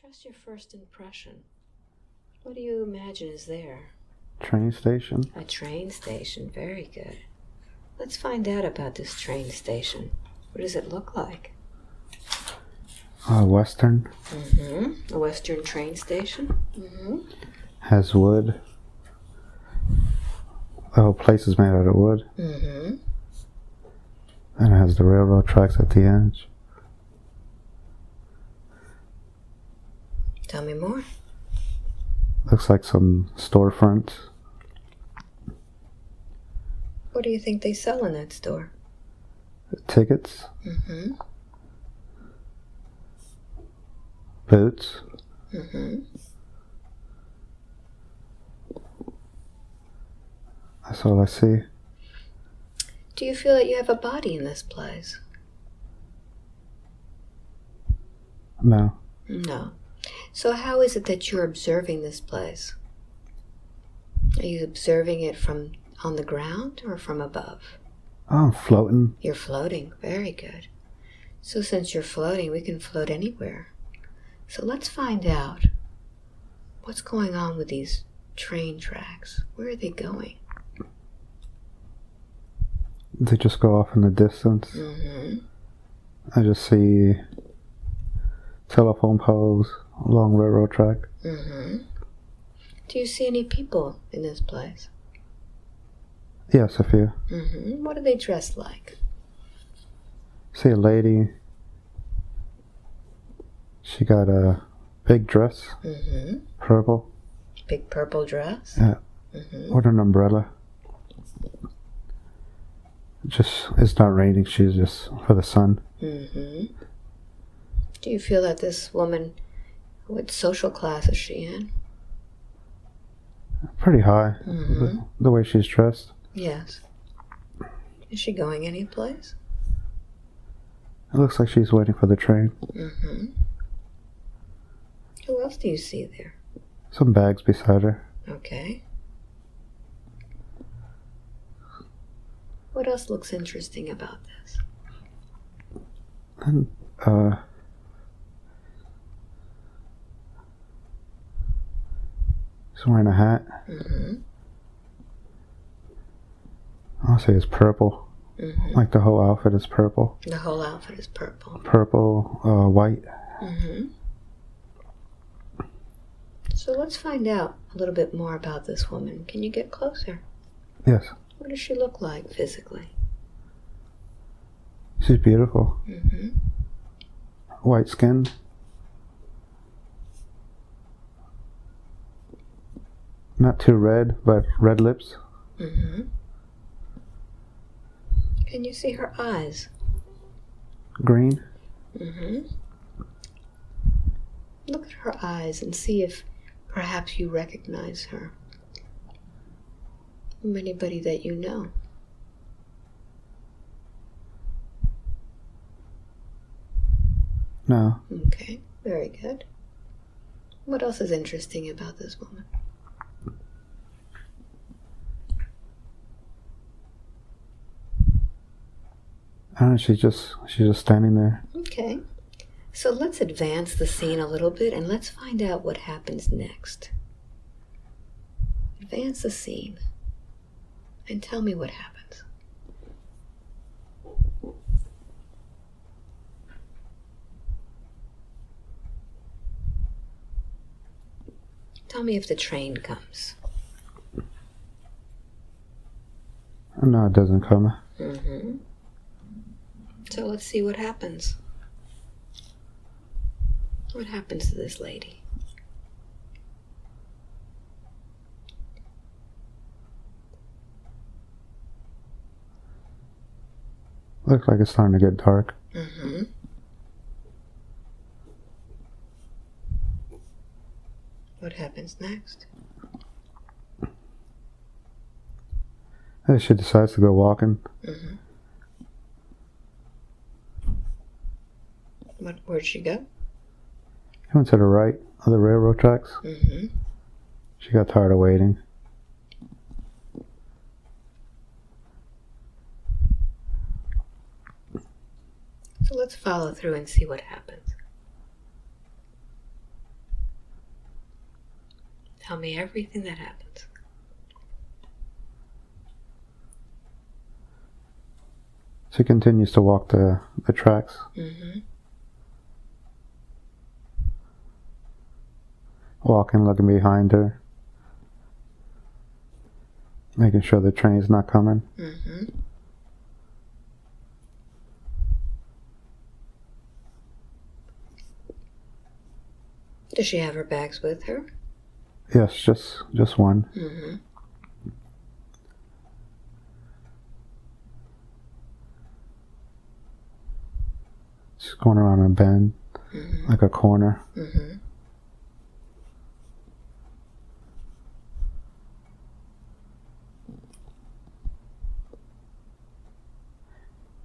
Trust your first impression. What do you imagine is there? Train station. A train station. Very good. Let's find out about this train station. What does it look like? Western. Mm-hmm. A Western train station. Mm-hmm. Has wood. The whole place is made out of wood. Mm-hmm. And it has the railroad tracks at the end. Tell me more. Looks like some storefronts. What do you think they sell in that store? Tickets. Mm-hmm. Boots. Mm-hmm. That's all I see. Do you feel that you have a body in this place? No. No. So how is it that you're observing this place? Are you observing it from on the ground or from above? I'm floating. You're floating. Very good. So since you're floating, we can float anywhere. So let's find out what's going on with these train tracks. Where are they going? They just go off in the distance. Mm-hmm. I just see telephone poles along railroad track. Mm-hmm. Do you see any people in this place? Yes, a few. Mm-hmm. What are they dressed like? I see a lady. She got a big dress. Mm-hmm. Purple. Big purple dress? Yeah. Mm-hmm. Or an umbrella. Just, it's not raining, she's just for the sun. Mm-hmm. Do you feel that this woman, what social class is she in? Pretty high. Mm-hmm. The way she's dressed. Yes. Is she going anyplace? It looks like she's waiting for the train. Mm-hmm. Who else do you see there? Some bags beside her. Okay. What else looks interesting about this? And, he's wearing a hat. Mm-hmm. I'll say it's purple. Mm-hmm. Like the whole outfit is purple. The whole outfit is purple. Purple, white. Mm-hmm. So let's find out a little bit more about this woman. Can you get closer? Yes. What does she look like physically? She's beautiful. Mm-hmm. White skin. Not too red, but red lips. Mm-hmm. Can you see her eyes? Green. Mm-hmm. Look at her eyes and see if perhaps you recognize her from anybody that you know. No. Okay, very good. What else is interesting about this woman? I don't know, she's just standing there. Okay. So let's advance the scene a little bit and let's find out what happens next. Advance the scene and tell me what happens. Tell me if the train comes. No, it doesn't come. Mm-hmm. So let's see what happens. What happens to this lady? Looks like it's starting to get dark. Mm-hmm. What happens next? And she decides to go walking. Mm-hmm. Where'd she go? She went to the right of the railroad tracks. Mm-hmm. She got tired of waiting. So let's follow through and see what happens. Tell me everything that happens. She continues to walk the tracks. Mm-hmm. Walking, looking behind her, making sure the train's not coming. Mm-hmm. Does she have her bags with her? Yes, just one. Mm-hmm. She's going around a bend, mm-hmm, like a corner. Mm-hmm.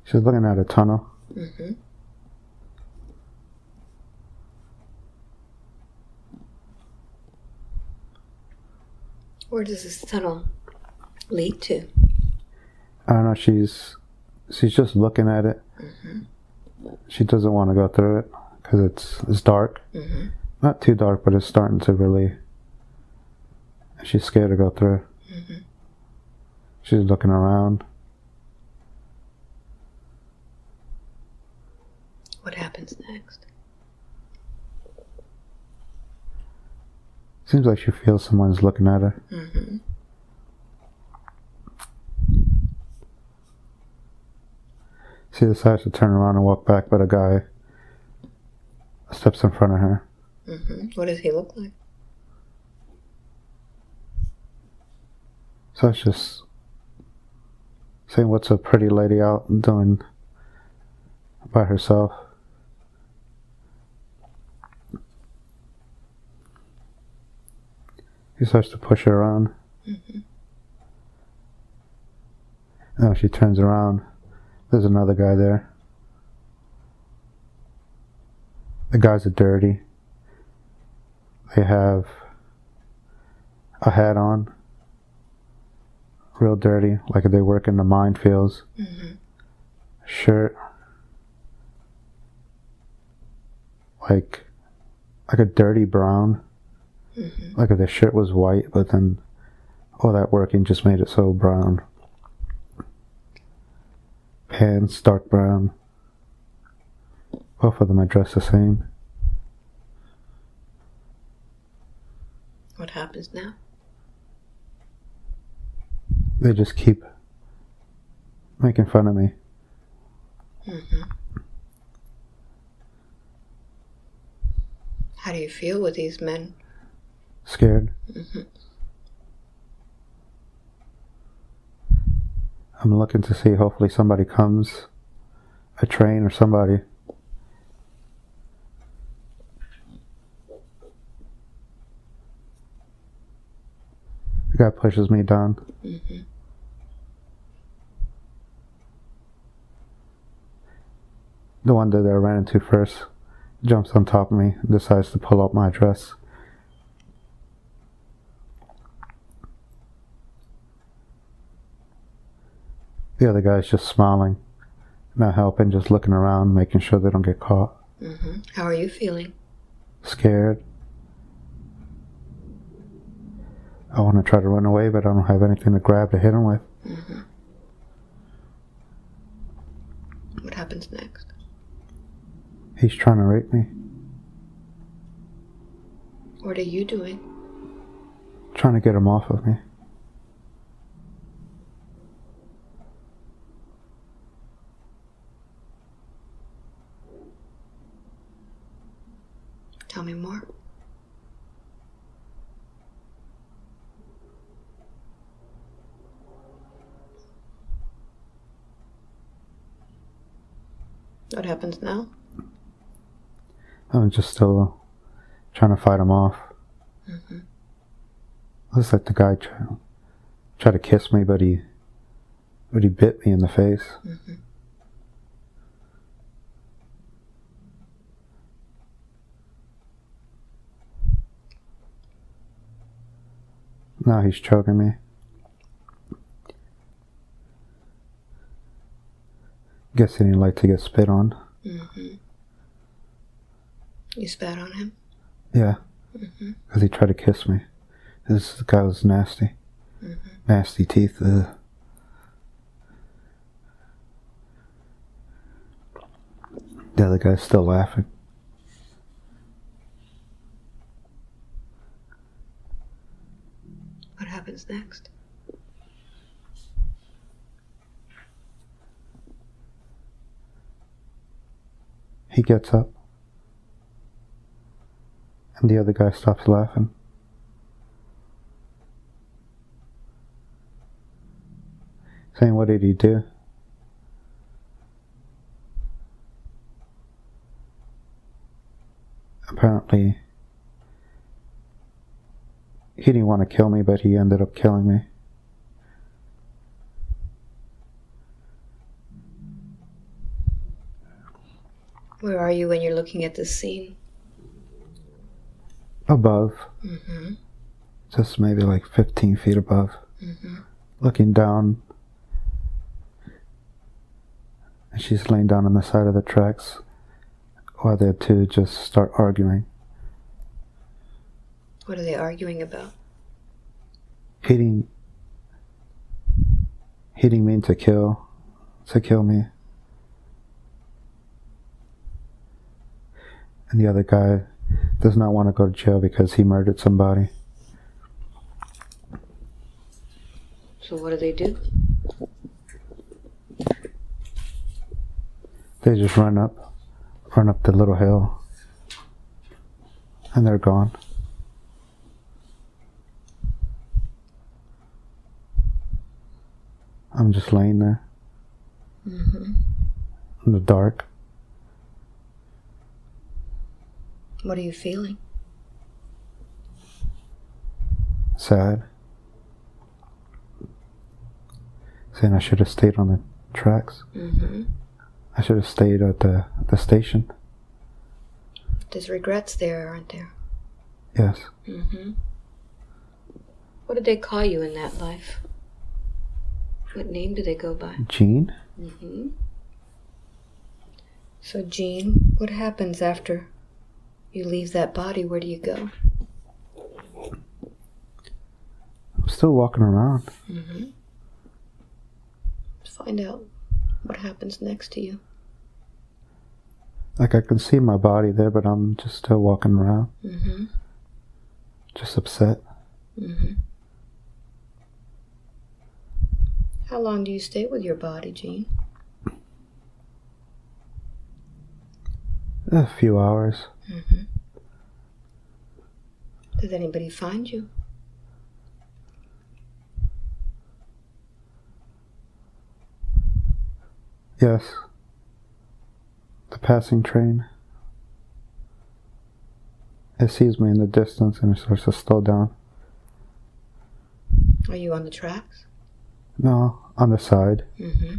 She's looking at a tunnel. Mm-hmm. Where does this tunnel lead to? I don't know. She's just looking at it. Mm-hmm. She doesn't want to go through it because it's dark. Mm-hmm. Not too dark, but it's starting to really. She's scared to go through. Mm-hmm. She's looking around. What happens next? Seems like she feels someone's looking at her. Mm-hmm. She decides to turn around and walk back, but a guy steps in front of her. Mm-hmm. What does he look like? So it's just saying, "What's a pretty lady out doing by herself?" He starts to push her around. Mm-hmm. Now she turns around. There's another guy there. The guys are dirty. They have a hat on. Real dirty, like they work in the minefields. Mm-hmm. Shirt. Like a dirty brown. Mm-hmm. Like if the shirt was white, but then all that working just made it so brown. Pants, dark brown. Both of them are dressed the same. What happens now? They just keep making fun of me. Mm-hmm. How do you feel with these men? Scared. Mm-hmm. I'm looking to see, hopefully somebody comes, a train or somebody. The guy pushes me down. Mm-hmm. The one that I ran into first jumps on top of me, decides to pull up my dress. The other guy's just smiling, not helping, just looking around, making sure they don't get caught. Mm-hmm. How are you feeling? Scared. I want to try to run away, but I don't have anything to grab to hit him with. Mm-hmm. What happens next? He's trying to rape me. What are you doing? Trying to get him off of me. Tell me more. What happens now? I'm just still trying to fight him off. Mm-hmm. Looks like the guy tried to kiss me, but he bit me in the face. Mm-hmm. Now he's choking me. Guess he didn't like to get spit on. Mm-hmm. You spat on him? Yeah. Because he tried to kiss me. This guy's nasty. Mm-hmm. Nasty teeth. The other guy's still laughing. What happens next? He gets up. And the other guy stops laughing. Saying, what did he do? Apparently, he didn't want to kill me, but he ended up killing me. Where are you when you're looking at this scene? Above. Mm-hmm. Just maybe like 15 feet above. Mm-hmm. Looking down. And she's laying down on the side of the tracks while the two just start arguing. What are they arguing about? Hitting me to kill me. And the other guy does not want to go to jail because he murdered somebody. So what do? They just run up the little hill, and they're gone. I'm just laying there, mm-hmm, in the dark. What are you feeling? Sad. Saying I should have stayed on the tracks. Mm-hmm. I should have stayed at the station. There's regrets there, aren't there? Yes. Mm-hmm. What did they call you in that life? What name did they go by? Jean. Mm-hmm. So Jean, what happens after you leave that body? Where do you go? I'm still walking around. Mm-hmm. Let's find out what happens next to you. Like, I can see my body there, but I'm just still walking around. Mm-hmm. Just upset. Mm-hmm. How long do you stay with your body, Jean? A few hours. Mm-hmm. Did anybody find you? Yes. The passing train. It sees me in the distance and it starts to slow down. Are you on the tracks? No, on the side. Mm-hmm.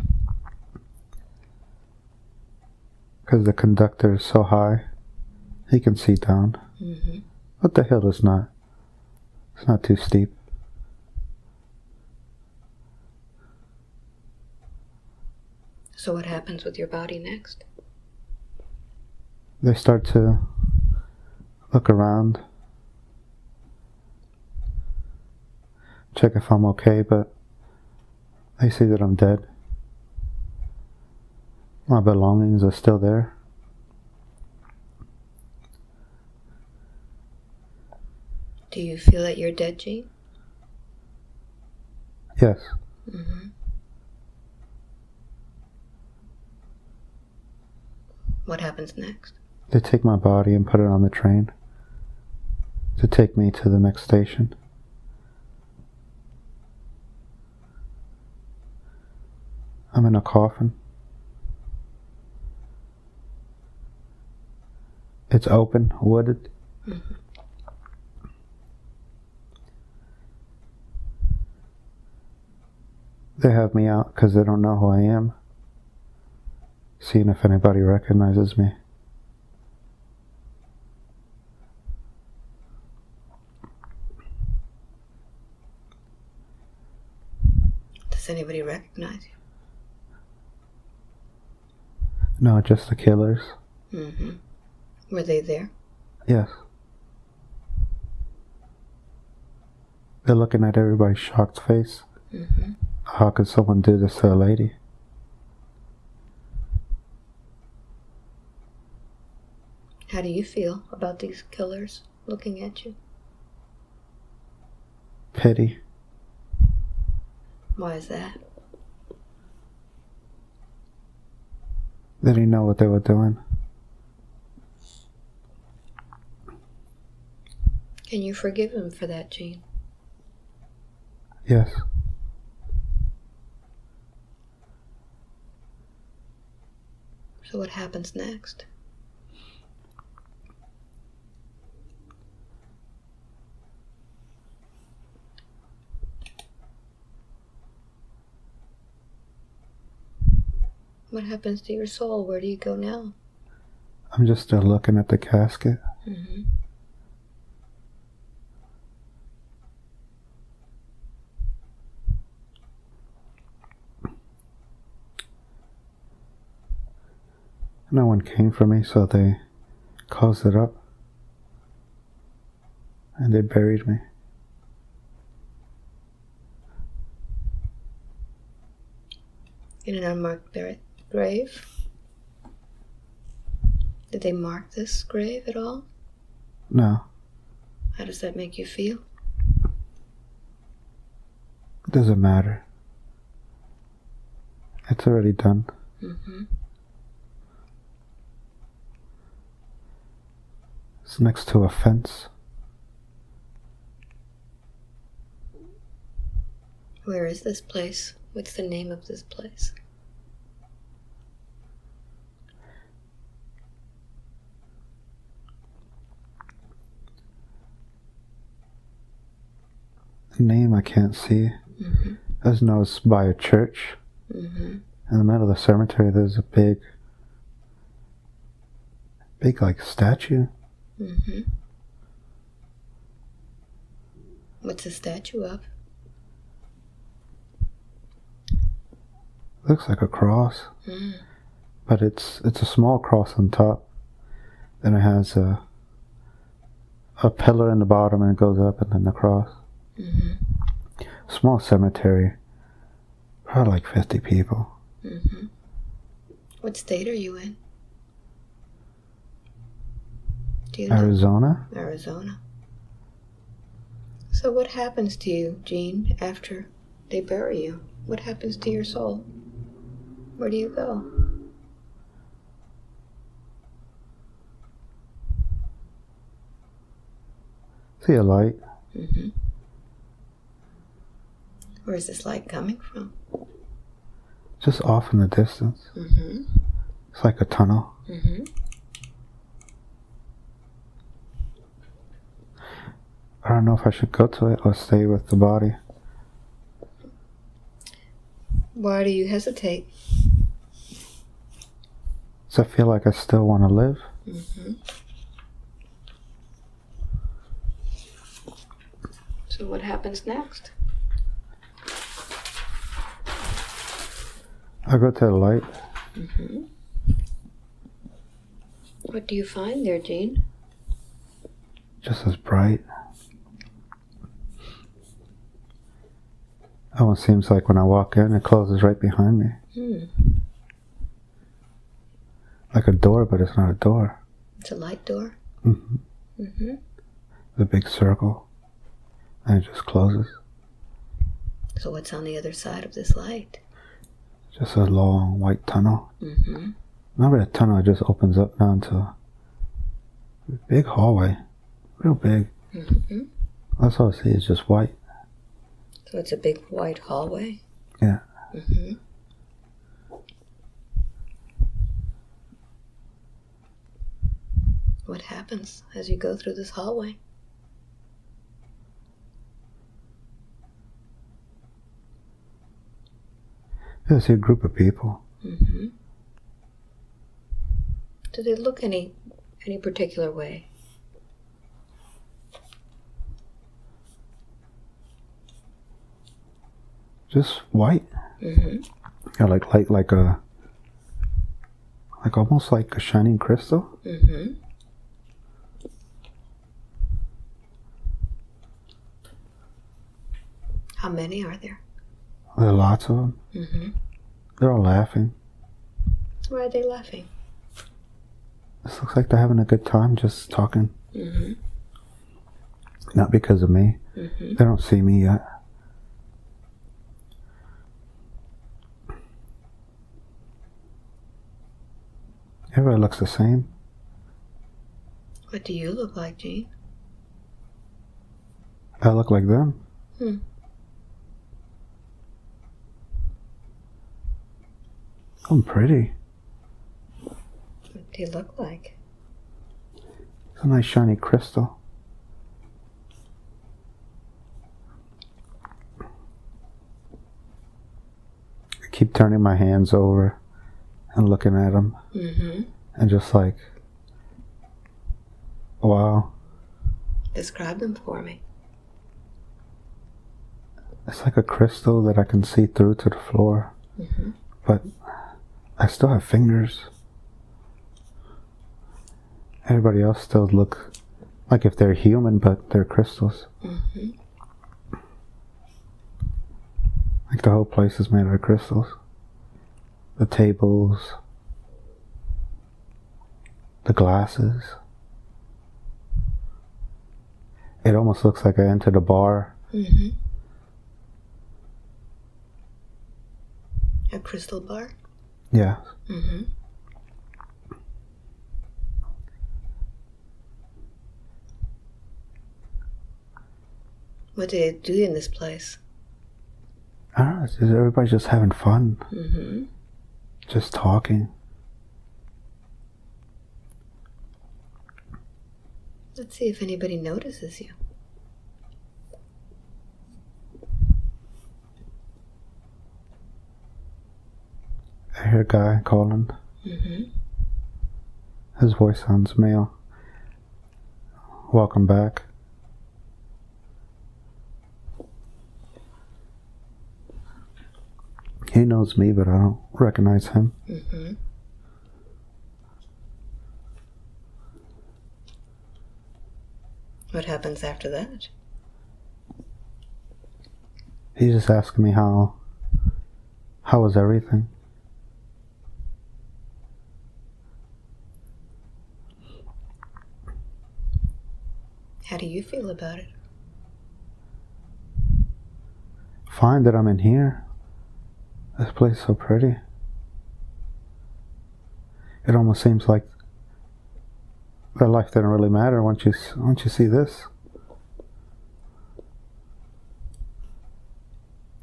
Because the conductor is so high. He can see down, mm-hmm, but the hill is not. It's not too steep. So what happens with your body next? They start to look around, check if I'm okay, but they see that I'm dead. My belongings are still there. Do you feel that you're dead, Jean? Yes. Mm-hmm. What happens next? They take my body and put it on the train to take me to the next station. I'm in a coffin. It's open, wooded. Mm-hmm. They have me out because they don't know who I am, seeing if anybody recognizes me. Does anybody recognize you? No, just the killers. Mm-hmm. Were they there? Yes. They're looking at everybody's shocked face. Mm-hmm. How could someone do this to a lady? How do you feel about these killers looking at you? Pity. Why is that? They didn't know what they were doing. Can you forgive him for that, Gene? Yes. So what happens next? What happens to your soul? Where do you go now? I'm just still looking at the casket. Mm-hmm. No one came for me, so they closed it up and they buried me. In an unmarked grave? Did they mark this grave at all? No. How does that make you feel? It doesn't matter. It's already done. Mm-hmm. It's next to a fence. Where is this place? What's the name of this place? The name I can't see. Mm-hmm. I just know it's by a church. Mm-hmm. In the middle of the cemetery there's a big like statue. Mm-hmm. What's the statue of? Looks like a cross, but it's a small cross on top, then it has a pillar in the bottom and it goes up and then the cross. Mm-hmm. Small cemetery, probably like 50 people. Mm-hmm. What state are you in? Do you know? Arizona. Arizona. So what happens to you, Gene, after they bury you? What happens to your soul? Where do you go? See a light. Mm-hmm. Where is this light coming from? Just off in the distance. Mm-hmm. It's like a tunnel. Mm-hmm. I don't know if I should go to it or stay with the body. Why do you hesitate? So I feel like I still want to live. Mm-hmm. So what happens next? I go to the light. Mm-hmm. What do you find there, Gene? Just as bright. Oh, it seems like when I walk in, it closes right behind me. Mm. Like a door, but it's not a door. It's a light door? Mm-hmm. Mm-hmm. The big circle, and it just closes. So what's on the other side of this light? Just a long white tunnel. Mm-hmm. Remember that tunnel, it just opens up now into a big hallway. Real big. Mm-hmm. That's all I see, it's just white. So it's a big white hallway? Yeah. Mm-hmm. What happens as you go through this hallway? I see a group of people. Mm-hmm. Do they look any particular way? Just white. Mm-hmm. Yeah, like light, like almost like a shining crystal. Mm-hmm. many are there? There are lots of them. Mm-hmm. They're all laughing. Why are they laughing? This looks like they're having a good time just talking. Mm-hmm. Not because of me. Mm-hmm. They don't see me yet. Everybody looks the same. What do you look like, Gene? I look like them. Hmm. I'm pretty. What do you look like? It's a nice shiny crystal. I keep turning my hands over and looking at them. Mm-hmm. And just like, wow. Describe them for me. It's like a crystal that I can see through to the floor. Mm-hmm. But I still have fingers. Everybody else still look like if they're human, but they're crystals. Mm-hmm. Like the whole place is made out of crystals. The tables, the glasses. It almost looks like I entered a bar. Mm-hmm. A crystal bar? Yeah. Mm-hmm. What do they do in this place? I don't know. It's just everybody's just having fun. Mm-hmm. Just talking. Let's see if anybody notices you. I hear a guy calling. Mm-hmm. His voice sounds male. Welcome back. He knows me, but I don't recognize him. Mm-hmm. What happens after that? He's just asking me how was everything? How do you feel about it? Fine that I'm in here. This place is so pretty. It almost seems like their life didn't really matter once you see this.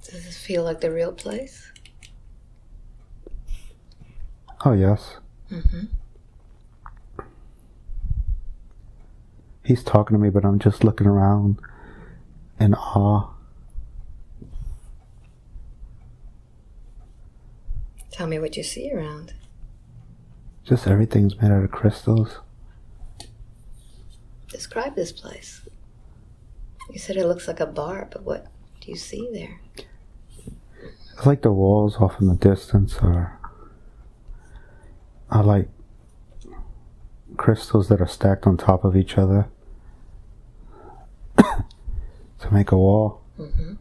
Does this feel like the real place? Oh, yes. Mm-hmm. He's talking to me, but I'm just looking around in awe. Tell me what you see around. Just everything's made out of crystals. Describe this place. You said it looks like a bar, but what do you see there? It's like the walls off in the distance are like crystals that are stacked on top of each other. To make a wall. Mm-hmm.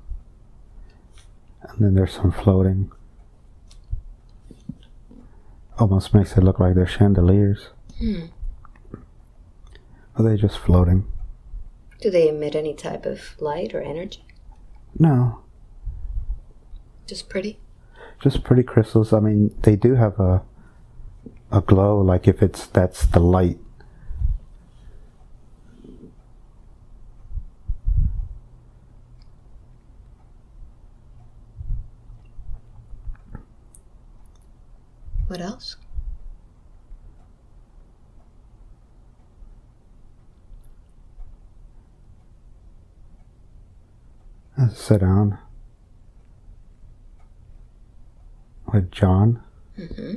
And then there's some floating. Almost makes it look like they're chandeliers. Hmm. Are they just floating? Do they emit any type of light or energy? No. Just pretty? Just pretty crystals. I mean, they do have a glow, like if it's, that's the light. What else? Let's sit down with John. Mm-hmm.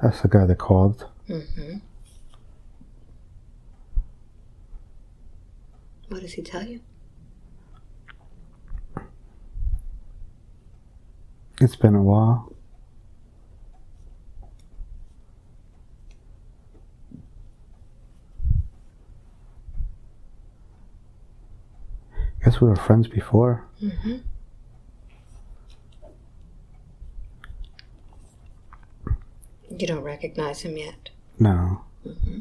That's the guy that called. Mm-hmm. What does he tell you? It's been a while. I guess we were friends before. Mm-hmm. You don't recognize him yet? No. Mm-hmm.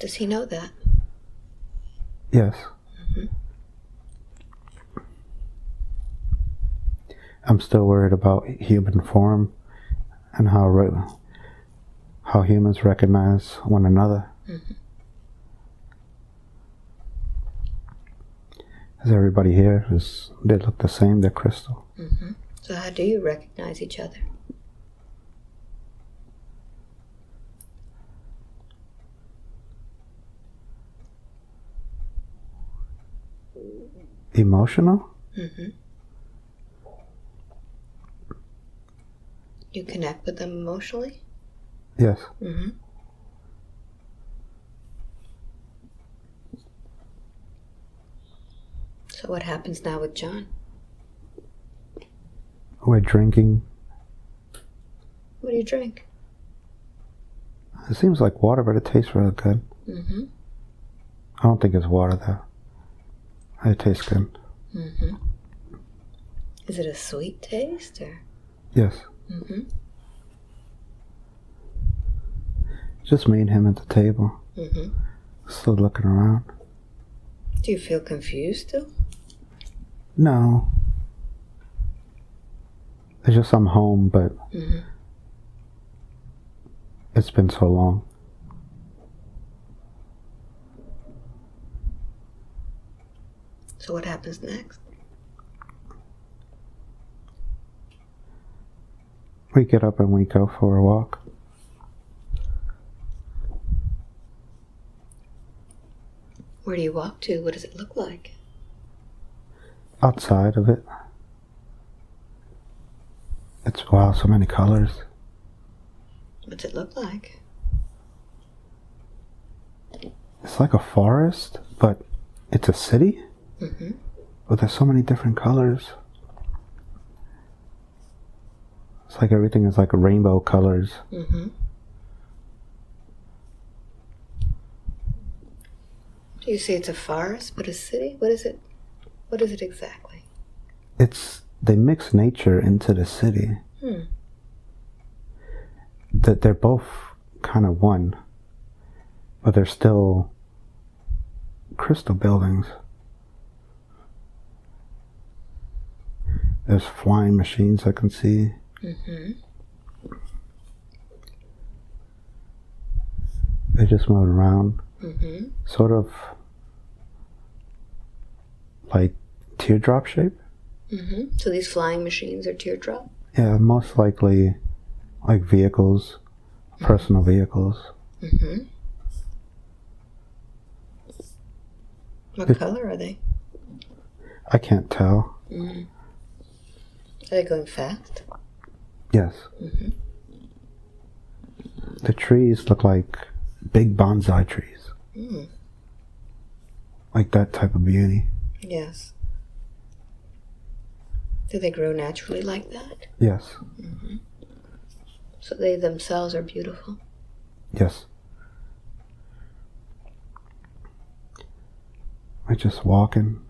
Does he know that? Yes. Mm-hmm. I'm still worried about human form and how humans recognize one another. Mm-hmm. As everybody here is, they look the same, they're crystal. Mm-hmm. So how do you recognize each other? Emotional? Mm-hmm. You connect with them emotionally? Yes. Mm-hmm. So what happens now with John? We're drinking. What do you drink? It seems like water, but it tastes really good. Mm-hmm. I don't think it's water, though. It tastes good. Mm-hmm. Is it a sweet taste, or? Yes. Mm-hmm. Just me and him at the table. Mm-hmm. Still looking around. Do you feel confused still? No. It's just I'm home, but mm-hmm. It's been so long. So what happens next? We get up and we go for a walk. Where do you walk to? What does it look like? Outside of it. It's, wow, so many colors. What's it look like? It's like a forest, but it's a city. Mm-hmm. But there's so many different colors. It's like everything is like rainbow colors. Mm-hmm. You say it's a forest, but a city? What is it? What is it exactly? It's, they mix nature into the city. Hmm. They're both kind of one, but they're still crystal buildings. There's flying machines I can see. Mm-hmm. They just move around. Mm-hmm. Sort of like teardrop shape. Mm-hmm. So these flying machines are teardrop? Yeah, most likely like vehicles, mm-hmm. Personal vehicles. Mm-hmm. What color are they? I can't tell. Mm-hmm. Are they going fast? Yes. Mm-hmm. The trees look like big bonsai trees. Mm. Like that type of beauty. Yes. Do they grow naturally like that? Yes. Mm-hmm. So they themselves are beautiful? Yes. We're just walking.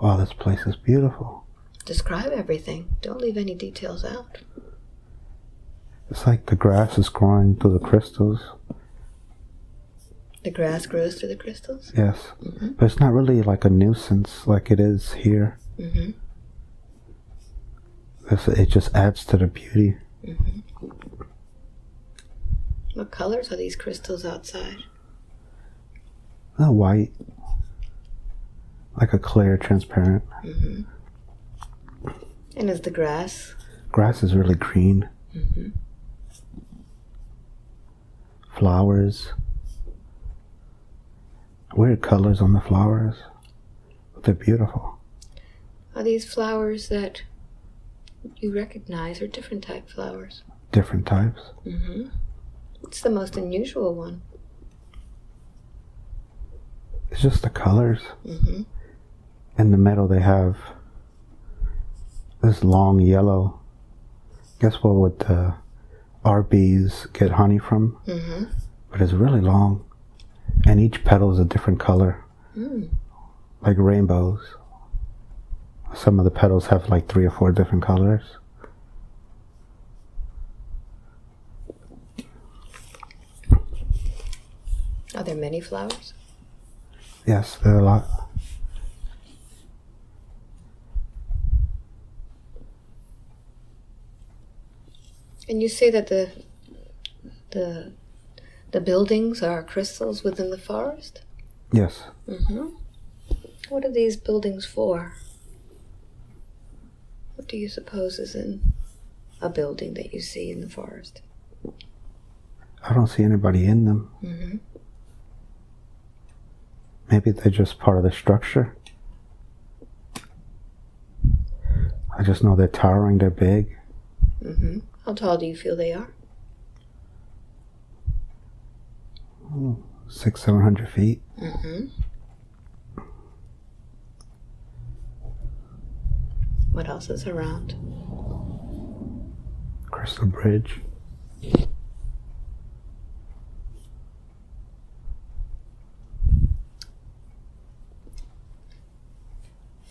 Wow, this place is beautiful. Describe everything. Don't leave any details out. It's like the grass is growing through the crystals. The grass grows through the crystals? Yes. Mm-hmm. But it's not really like a nuisance like it is here. Mm-hmm. It just adds to the beauty. Mm-hmm. What colors are these crystals outside? They're white. Like a clear, transparent. Mm-hmm. And is the grass? Grass is really green. Mm-hmm. Flowers. Weird colors on the flowers. But they're beautiful. Are these flowers that you recognize or different type flowers? Different types. Mm-hmm. It's the most unusual one. It's just the colors. Mm-hmm. In the middle they have this long yellow. Guess what would the our bees get honey from, mm-hmm. but it's really long, and each petal is a different color, like rainbows. Some of the petals have like 3 or 4 different colors. Are there many flowers? Yes, there are a lot. And you say that the buildings are crystals within the forest? Yes. Mm-hmm. What are these buildings for? What do you suppose is in a building that you see in the forest? I don't see anybody in them. Mm-hmm. Maybe they're just part of the structure. I just know they're towering, they're big. Mm-hmm. How tall do you feel they are? 600-700 feet. Mm-hmm. What else is around? Crystal Bridge.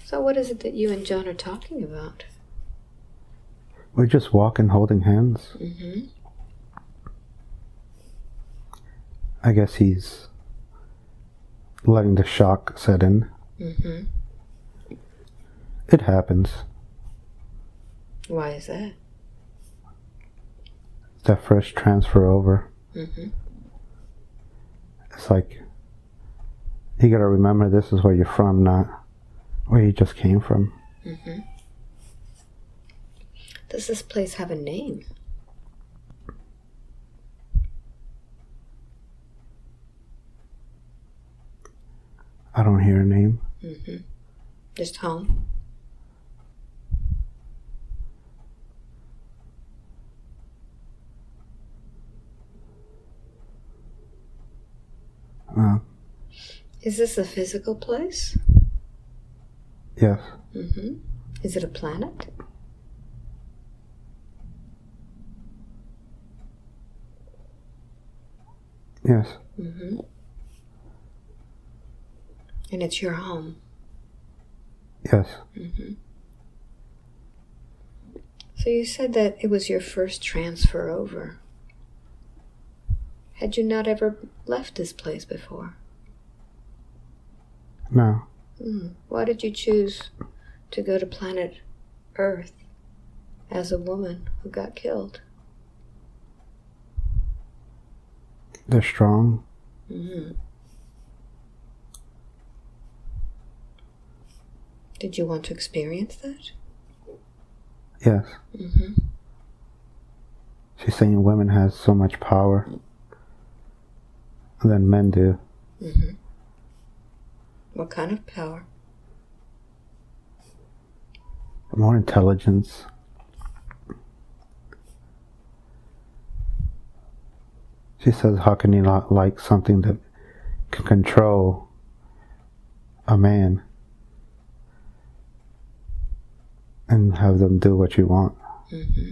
So what is it that you and John are talking about? We're just walking, holding hands. Mm-hmm. I guess he's letting the shock set in. Mm-hmm. It happens. Why is that? That first transfer over. Mm-hmm. It's like, you gotta remember this is where you're from, not where you just came from. Mm-hmm. Does this place have a name? I don't hear a name. Mm-hmm. Just home? Is this a physical place? Yes. Mm-hmm. Is it a planet? Yes. Mm-hmm. And it's your home? Yes. Mm-hmm. So you said that it was your first transfer over. Had you not ever left this place before? No. Why did you choose to go to planet Earth as a woman who got killed? They're strong. Mm-hmm. Did you want to experience that? Yes. Mm-hmm. She's saying women have so much power than men do. Mm-hmm. What kind of power? More intelligence. She says, how can you not like something that can control a man and have them do what you want? Mm-hmm.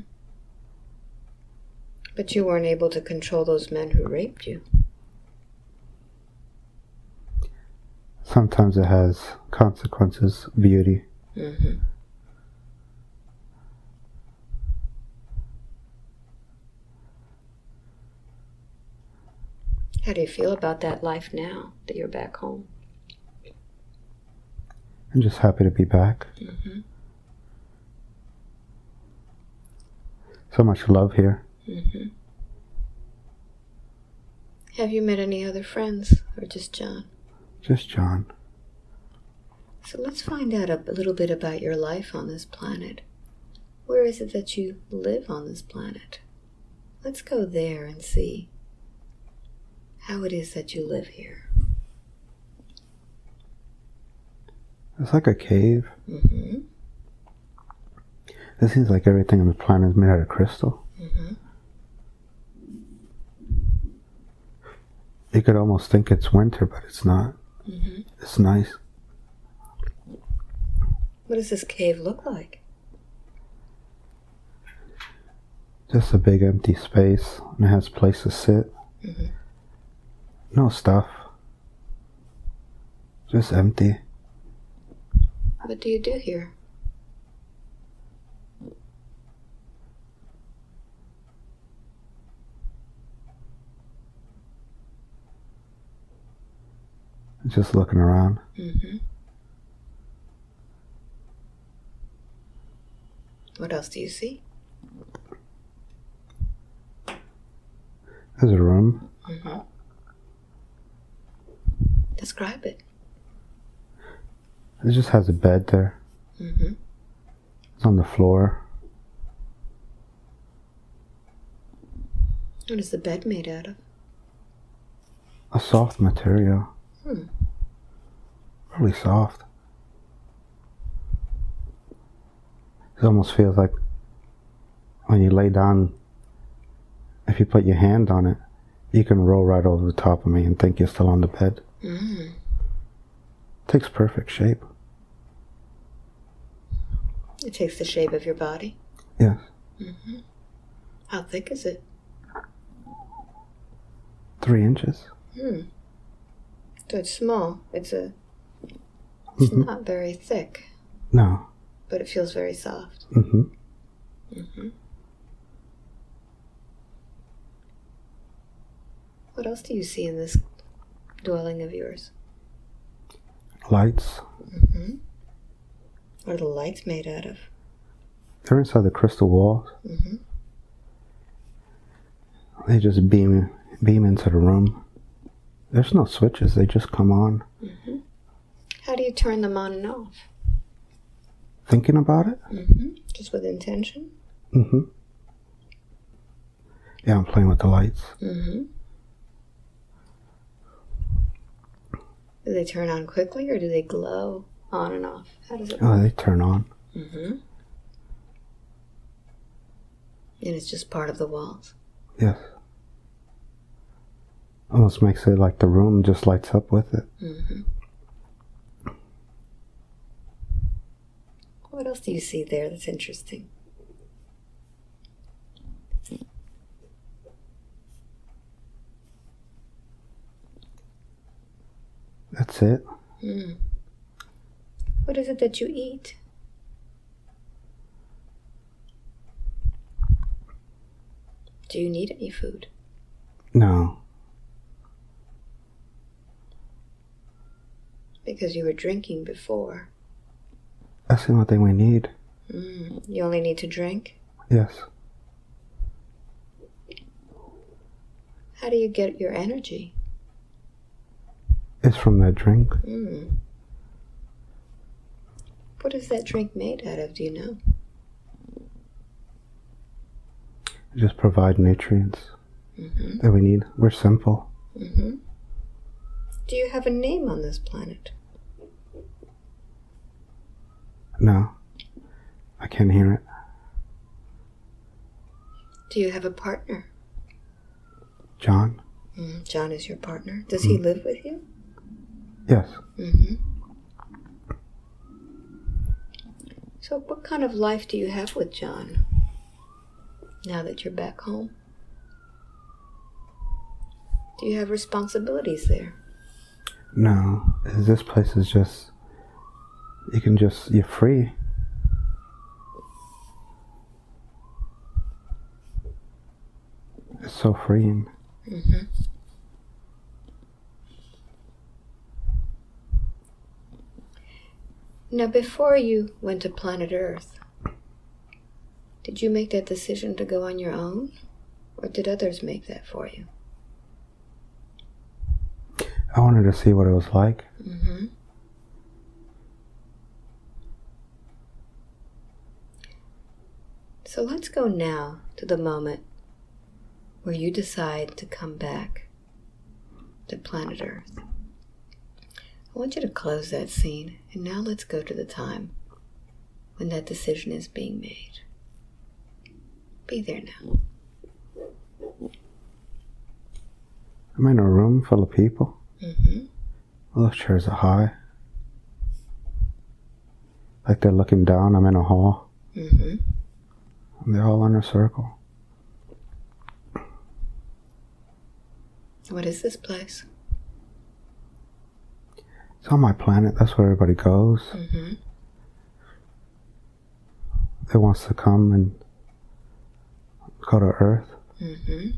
But you weren't able to control those men who raped you. Sometimes it has consequences, beauty. Mm-hmm. How do you feel about that life now that you're back home? I'm just happy to be back. Mm-hmm. So much love here. Mm-hmm. Have you met any other friends or just John? Just John. So let's find out a little bit about your life on this planet. Where is it that you live on this planet? Let's go there and see how it is that you live here. It's like a cave. Mm-hmm. It seems like everything on the planet is made out of crystal. Mm-hmm. You could almost think it's winter, but it's not. Mm-hmm. It's nice. What does this cave look like? Just a big empty space, and it has a place to sit. Mm-hmm. No stuff. Just empty. What do you do here? Just looking around. Mm-hmm. What else do you see? There's a room. Mm-hmm. Describe it. It just has a bed there. Mm-hmm. It's on the floor. What is the bed made out of? A soft material. Hmm. Really soft. It almost feels like when you lay down, if you put your hand on it, you can roll right over the top of me and think you're still on the bed. Mm. Takes perfect shape. It takes the shape of your body? Yes. Mm-hmm. How thick is it? 3 inches. Hmm. So it's small. It's mm-hmm. not very thick. No. But it feels very soft. Mm-hmm. Mm-hmm. What else do you see in this dwelling of yours? Lights. Mm-hmm. What are the lights made out of? They're inside the crystal walls. Mm-hmm. They just beam into the room. There's no switches, they just come on. Mm-hmm. How do you turn them on and off? Thinking about it? Mm-hmm. Just with intention? Mm-hmm. Yeah, I'm playing with the lights. Mm-hmm. Do they turn on quickly, or do they glow on and off? How does it work? Oh, they turn on. Mm-hmm. And it's just part of the walls? Yes. Almost makes it like the room just lights up with it. Mm-hmm. What else do you see there that's interesting? That's it. Mm. What is it that you eat? Do you need any food? No. Because you were drinking before. That's the only thing we need. Mm. You only need to drink? Yes. How do you get your energy? It's from that drink. Mm. What is that drink made out of, do you know? Just provide nutrients mm-hmm. that we need. We're simple. Mm-hmm. Do you have a name on this planet? No. I can't hear it. Do you have a partner? John. Mm. John is your partner. Does he live with you? Yes. Mm-hmm. So what kind of life do you have with John now that you're back home? Do you have responsibilities there? No. This place is just, you're free. It's so freeing. Mm-hmm. Now, before you went to planet Earth, did you make that decision to go on your own, or did others make that for you? I wanted to see what it was like. Mm-hmm. So let's go now to the moment where you decide to come back to planet Earth. I want you to close that scene, and now let's go to the time when that decision is being made. Be there now. I'm in a room full of people. Mm-hmm. All those chairs are high. Like they're looking down, I'm in a hall. Mm-hmm. And they're all in a circle. What is this place? It's on my planet. That's where everybody goes. Mm-hmm. They want to come and go to Earth. Mm-hmm.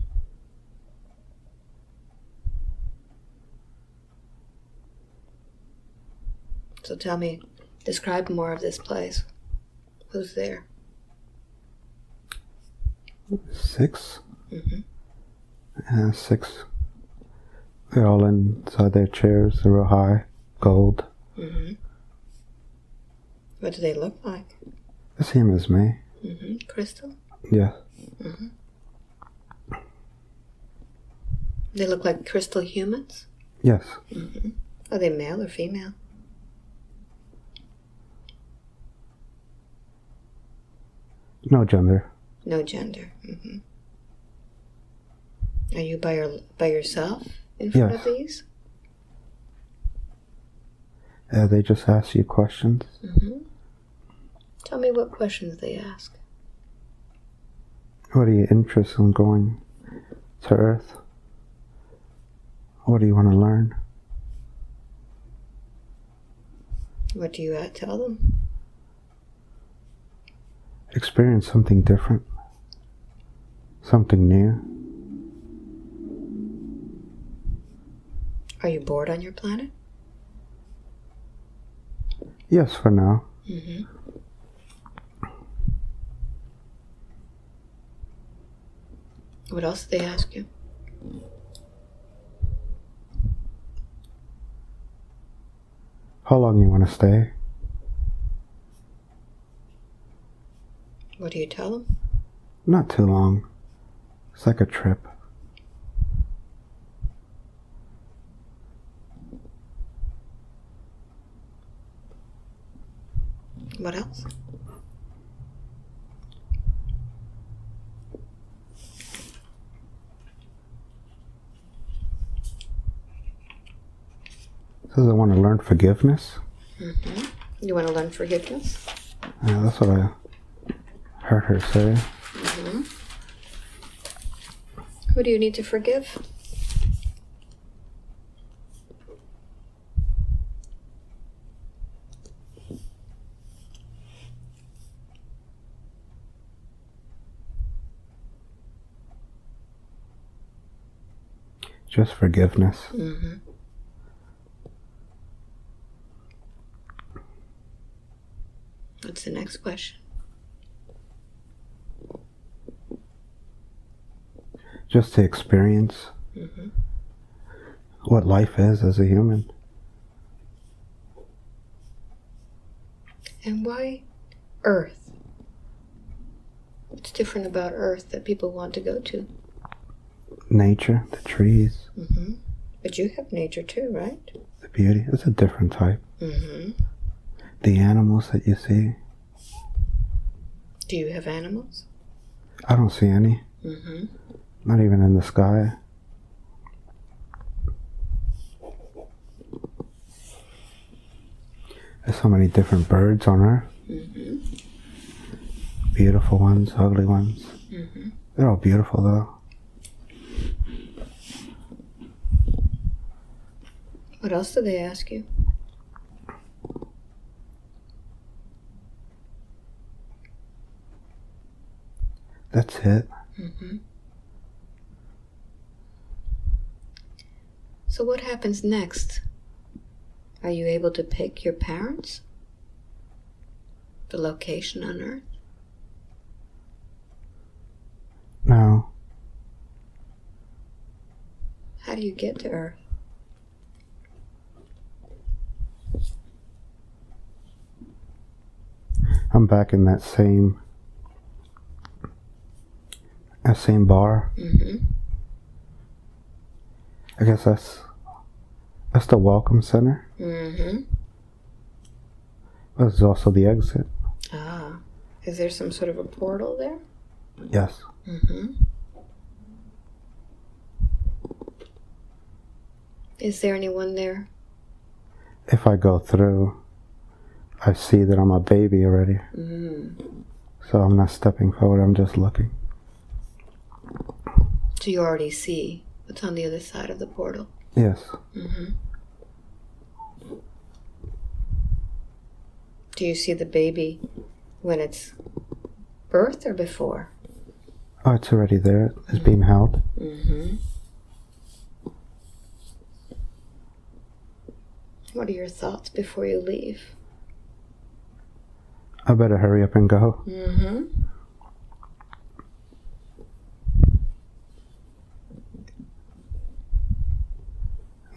So tell me, describe more of this place. Who's there? 6. Mm-hmm. And 6. They're all inside their chairs. They're real high, gold. Mm-hmm. What do they look like? The same as me. Mm-hmm. Crystal? Yeah. Mm-hmm. They look like crystal humans? Yes. Mm-hmm. Are they male or female? No gender. No gender. Mm-hmm. Are you by yourself in front of these? They just ask you questions. Mm-hmm. Tell me what questions they ask. What are your interests in going to Earth? What do you want to learn? What do you tell them? Experience something different, something new. Are you bored on your planet? Yes, for now. Mm-hmm. What else did they ask you? How long you want to stay? What do you tell them? Not too long. It's like a trip. What else? Does I want to learn forgiveness? Mm-hmm. You want to learn forgiveness? Yeah, that's what I heard her say. Mm-hmm. Who do you need to forgive? Just forgiveness. Mm-hmm. What's the next question? Just to experience what life is as a human. And why Earth? What's different about Earth that people want to go to? Nature, the trees. Mm-hmm. But you have nature too, right? The beauty. It's a different type. Mm-hmm. The animals that you see. Do you have animals? I don't see any. Mm-hmm. Not even in the sky. There's so many different birds on Earth. Mm-hmm. Beautiful ones, ugly ones. Mm-hmm. They're all beautiful though. What else do they ask you? That's it. Mm-hmm. So what happens next? Are you able to pick your parents? The location on Earth? No. How do you get to Earth? I'm back in that same bar. Mm-hmm. I guess that's the welcome center. Mm-hmm. This is also the exit. Ah. Is there some sort of a portal there? Yes. Mm-hmm. Is there anyone there? If I go through, I see that I'm a baby already. Mm. So I'm not stepping forward, I'm just looking. So you already see It's on the other side of the portal. Yes. Mm-hmm. Do you see the baby when it's birth or before? Oh, it's already there. It's mm-hmm. being held. Mm-hmm. What are your thoughts before you leave? I better hurry up and go. Mm-hmm.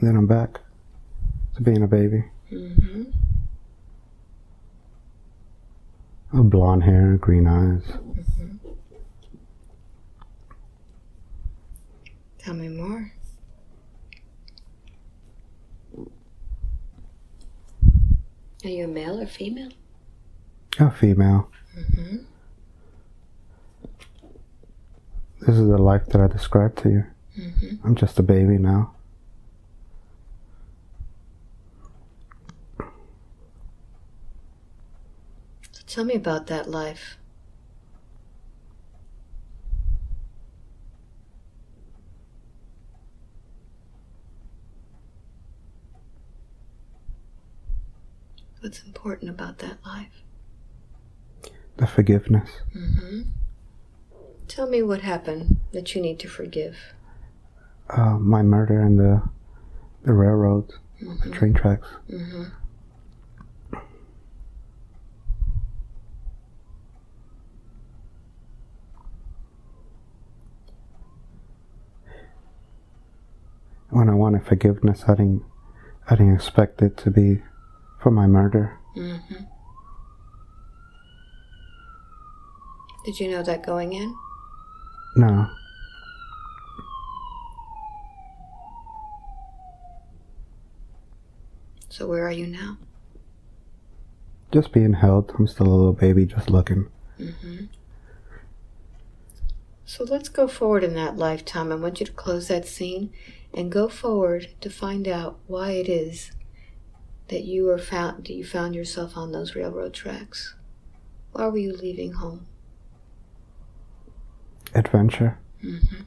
Then I'm back to being a baby. Mm-hmm. I have blonde hair, green eyes. Mm-hmm. Tell me more. Are you a male or female? A female. Mm-hmm. This is the life that I described to you. Mm-hmm. I'm just a baby now. Tell me about that life. What's important about that life? The forgiveness. Mm-hmm. Tell me what happened that you need to forgive. My murder and the railroads, mm-hmm. the train tracks. Mm-hmm. When I wanted forgiveness, I didn't expect it to be for my murder. Mm-hmm. Did you know that going in? No. So where are you now? Just being held. I'm still a little baby, just looking. Mm-hmm. So let's go forward in that lifetime. I want you to close that scene and go forward to find out why it is that you found yourself on those railroad tracks. Why were you leaving home? Adventure. Mm-hmm.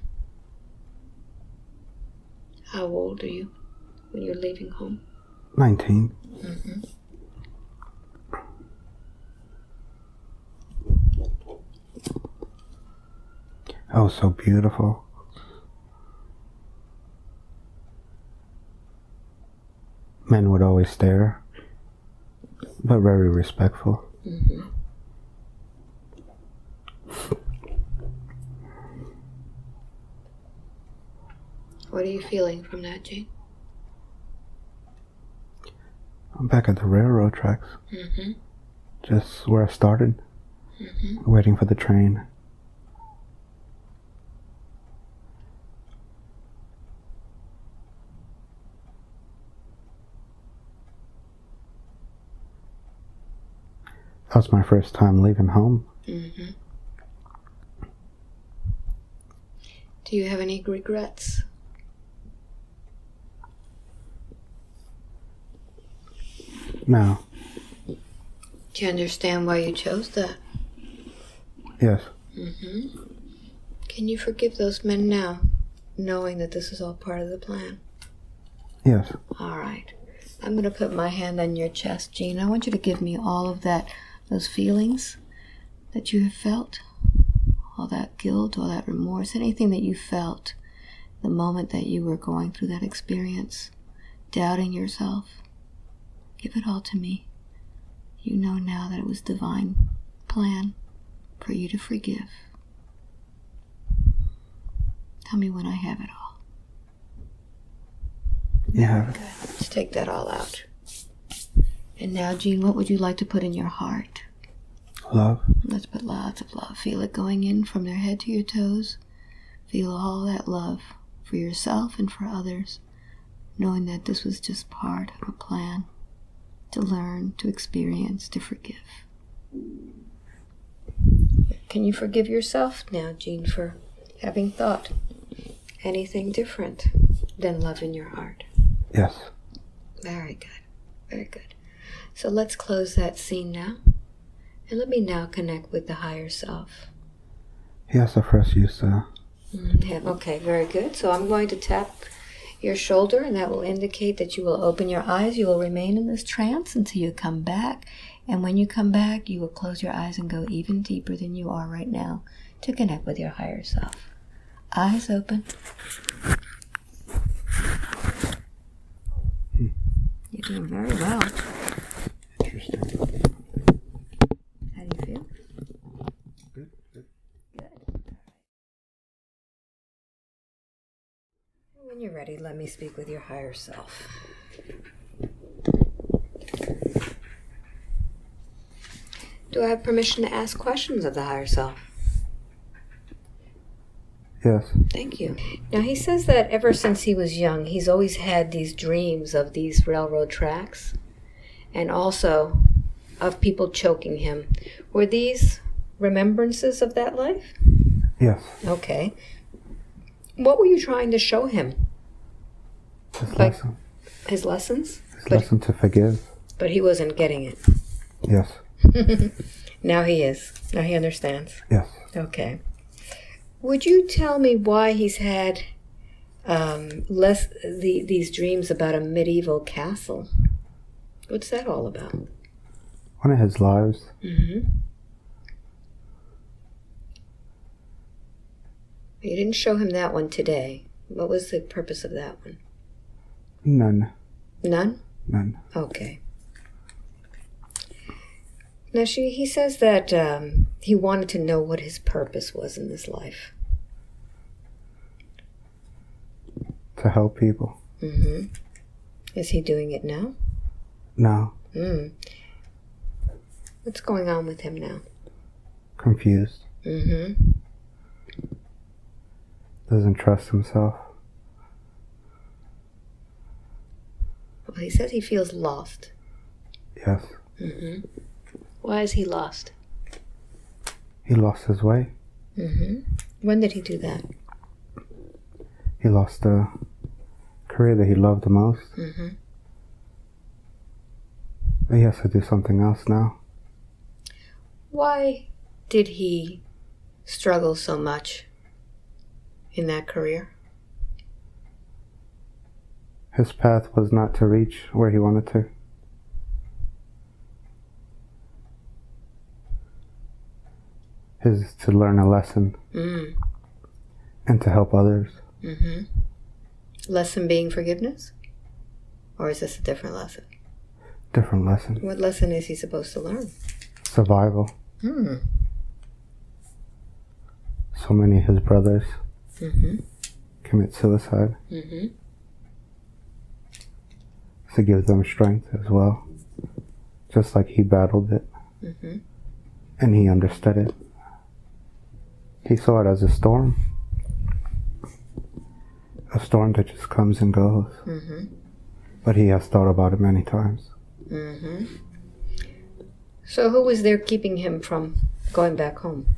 How old are you when you're leaving home? 19. Mm-hmm. Oh, so beautiful. Men would always stare, but very respectful. Mm-hmm. What are you feeling from that, Gene? I'm back at the railroad tracks. Mm-hmm. Just where I started, mm-hmm. waiting for the train. That was my first time leaving home. Mm-hmm. Do you have any regrets? No. Do you understand why you chose that? Yes. Mm-hmm. Can you forgive those men now, knowing that this is all part of the plan? Yes. All right. I'm going to put my hand on your chest, Gene. I want you to give me all of that. Those feelings that you have felt, all that guilt, all that remorse, anything that you felt the moment that you were going through that experience, doubting yourself, give it all to me. You know now that it was divine plan for you to forgive. Tell me when I have it all. Yeah. Good. Let's take that all out. And now, Gene, what would you like to put in your heart? Love. Let's put lots of love. Feel it going in from their head to your toes. Feel all that love for yourself and for others, knowing that this was just part of a plan to learn, to experience, to forgive. Can you forgive yourself now, Gene, for having thought anything different than love in your heart? Yes. Very good. Very good. So let's close that scene now, and let me now connect with the higher self. Yes, I first used to And okay, very good. So I'm going to tap your shoulder, and that will indicate that you will open your eyes. You will remain in this trance until you come back. And when you come back, you will close your eyes and go even deeper than you are right now to connect with your higher self. Eyes open. You're doing very well. Interesting. How do you feel? Good, good. Good. When you're ready, let me speak with your higher self. Do I have permission to ask questions of the higher self? Yes. Thank you. Now, he says that ever since he was young, he's always had these dreams of these railroad tracks and also of people choking him. Were these remembrances of that life? Yes. Okay. What were you trying to show him? His lesson. His lessons? His lesson to forgive. But he wasn't getting it. Yes. Now he is. Now he understands. Yes. Okay. Would you tell me why he's had these dreams about a medieval castle? What's that all about? One of his lives. Mm-hmm. You didn't show him that one today. What was the purpose of that one? None. None? None. Okay. Now, he says that he wanted to know what his purpose was in this life. To help people. Mm-hmm. Is he doing it now? No. Mm. What's going on with him now? Confused. Mm-hmm. Doesn't trust himself. Well, he says he feels lost. Yes. Mm-hmm. Why is he lost? He lost his way. Mm-hmm. When did he do that? He lost the career that he loved the most. Mm-hmm. But he has to do something else now. Why did he struggle so much in that career? His path was not to reach where he wanted to. Is to learn a lesson. Mm. And to help others. Mm-hmm. Lesson being forgiveness? Or is this a different lesson? Different lesson. What lesson is he supposed to learn? Survival. Mm. So many of his brothers mm-hmm. commit suicide. Mm-hmm. To give them strength as well. Just like he battled it. Mm-hmm. And he understood it. He saw it as a storm that just comes and goes. Mm-hmm. But he has thought about it many times. Mm-hmm. So who was there keeping him from going back home?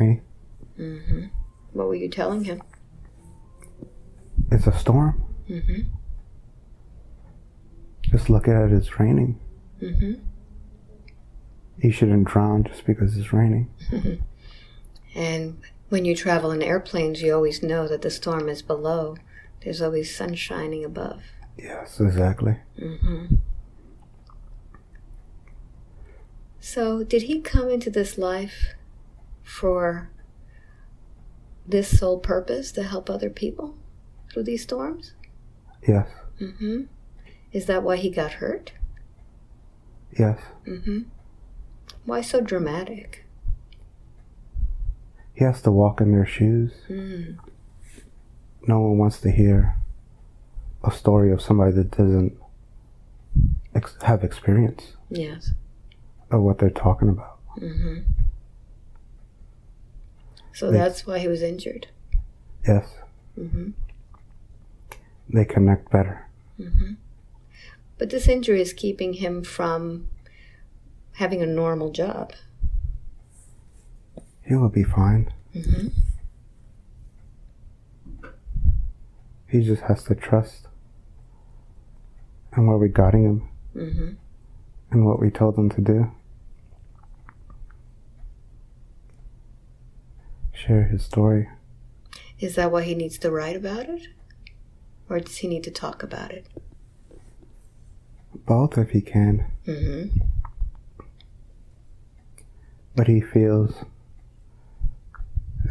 Me. Mm-hmm. What were you telling him? It's a storm. Mm-hmm. Just look at it, it's raining. Mm-hmm. You shouldn't drown just because it's raining. Mm-hmm. And when you travel in airplanes, you always know that the storm is below. There's always sun shining above. Yes, exactly. Mm-hmm. So did he come into this life for this sole purpose, to help other people through these storms? Yes. Mm-hmm. Is that why he got hurt? Yes. Mm-hmm. Why so dramatic? He has to walk in their shoes. Mm. No one wants to hear a story of somebody that doesn't have experience. Yes. Of what they're talking about. Mm-hmm. So that's why he was injured. Yes. Mm-hmm. They connect better. Mm-hmm. But this injury is keeping him from having a normal job. He will be fine. Mm-hmm. He just has to trust in what we're guiding him mm-hmm. and what we told him to do. share his story. Is that why he needs to write about it? Or does he need to talk about it? Both if he can. Mm-hmm. But he feels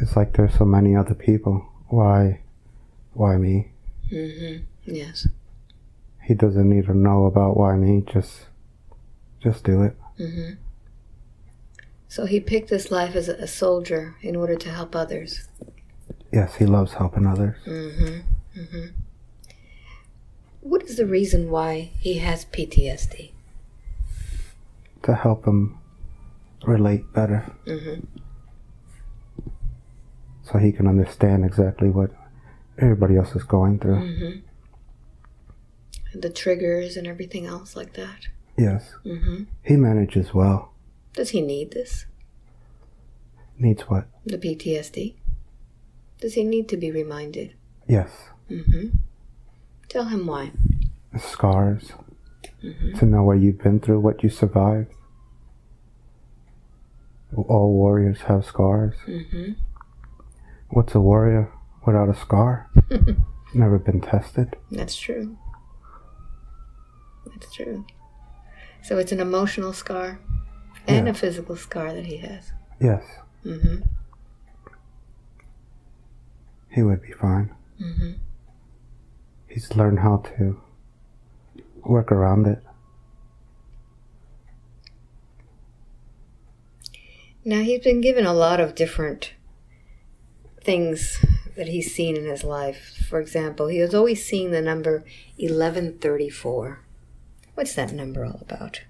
it's like there's so many other people. Why me? Mm-hmm. Yes. He doesn't need to know about why me, just do it. Mm-hmm. So he picked this life as a soldier in order to help others. Yes, he loves helping others. Mm-hmm. Mm-hmm. What is the reason why he has PTSD? To help him relate better. Mm-hmm. So he can understand exactly what everybody else is going through. Mm-hmm. The triggers and everything else like that. Yes. Mm-hmm. He manages well. Does he need this? Needs what? The PTSD. Does he need to be reminded? Yes. Mm-hmm. Tell him why. Scars. Mm-hmm. To know what you've been through, what you survived. All warriors have scars. Mm-hmm. What's a warrior without a scar? Never been tested. That's true. That's true. So it's an emotional scar and a physical scar that he has. Yes. Mm-hmm. He would be fine. Mm-hmm. He's learned how to work around it. Now he's been given a lot of different things that he's seen in his life. For example, he was always seeing the number 1134. What's that number all about?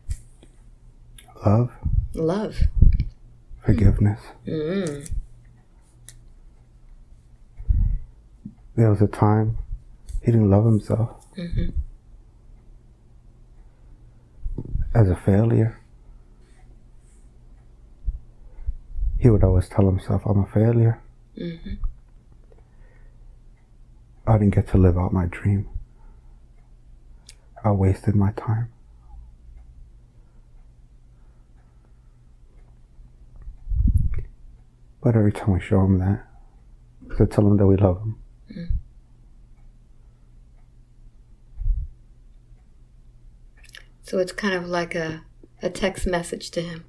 Love. Love. Forgiveness. Mm-hmm. There was a time he didn't love himself. Mm-hmm. As a failure. He would always tell himself, I'm a failure. Mm-hmm. I didn't get to live out my dream. I wasted my time. But every time we show him that, to tell him that we love him. Mm. So it's kind of like a text message to him.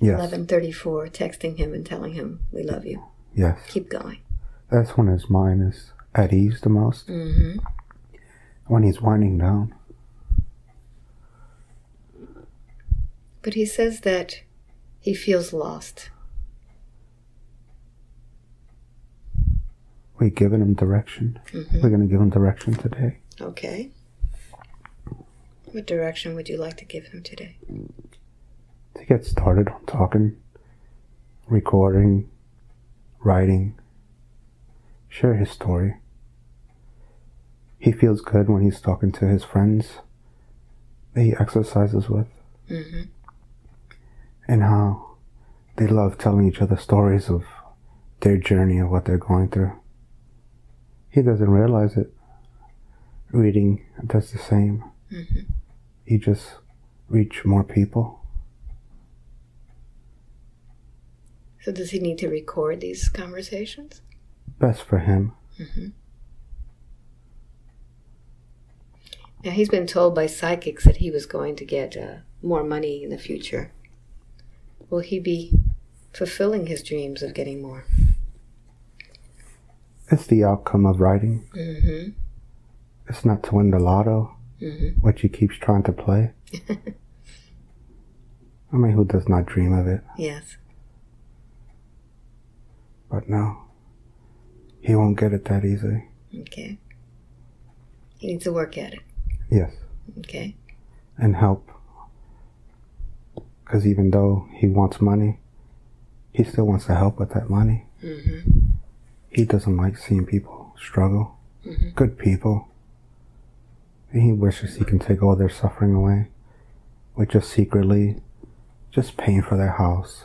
Yes. 11:34, texting him and telling him, we love you. Yes. Keep going. That's when his mind is at ease the most. Mm-hmm. When he's winding down. But he says that he feels lost. We've given him direction. Mm-hmm. We're going to give him direction today. Okay. What direction would you like to give him today? To get started on talking, recording, writing, share his story. He feels good when he's talking to his friends that he exercises with. Mm-hmm. And how they love telling each other stories of their journey of what they're going through. He doesn't realize it. Reading does the same. Mm-hmm. You just reach more people. So does he need to record these conversations? Best for him. Mm-hmm. Now, he's been told by psychics that he was going to get more money in the future. Will he be fulfilling his dreams of getting more? It's the outcome of writing. Mm-hmm. It's not to win the lotto, mm-hmm. which he keeps trying to play. I mean, who does not dream of it? Yes. But no, he won't get it that easy. Okay. He needs to work at it. Yes. Okay. And help. Because even though he wants money, he still wants to help with that money. Mm-hmm. He doesn't like seeing people struggle. Mm-hmm. Good people. And he wishes he can take all their suffering away with just secretly just paying for their house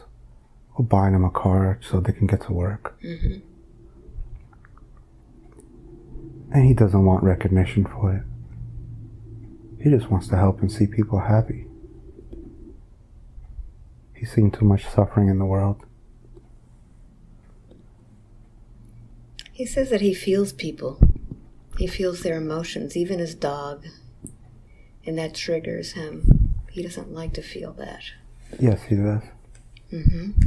or buying them a car so they can get to work. Mm-hmm. And he doesn't want recognition for it. He just wants to help and see people happy. He's seen too much suffering in the world. He says that he feels people. He feels their emotions, even his dog, and that triggers him. He doesn't like to feel that. Yes, he does. Mm-hmm. Can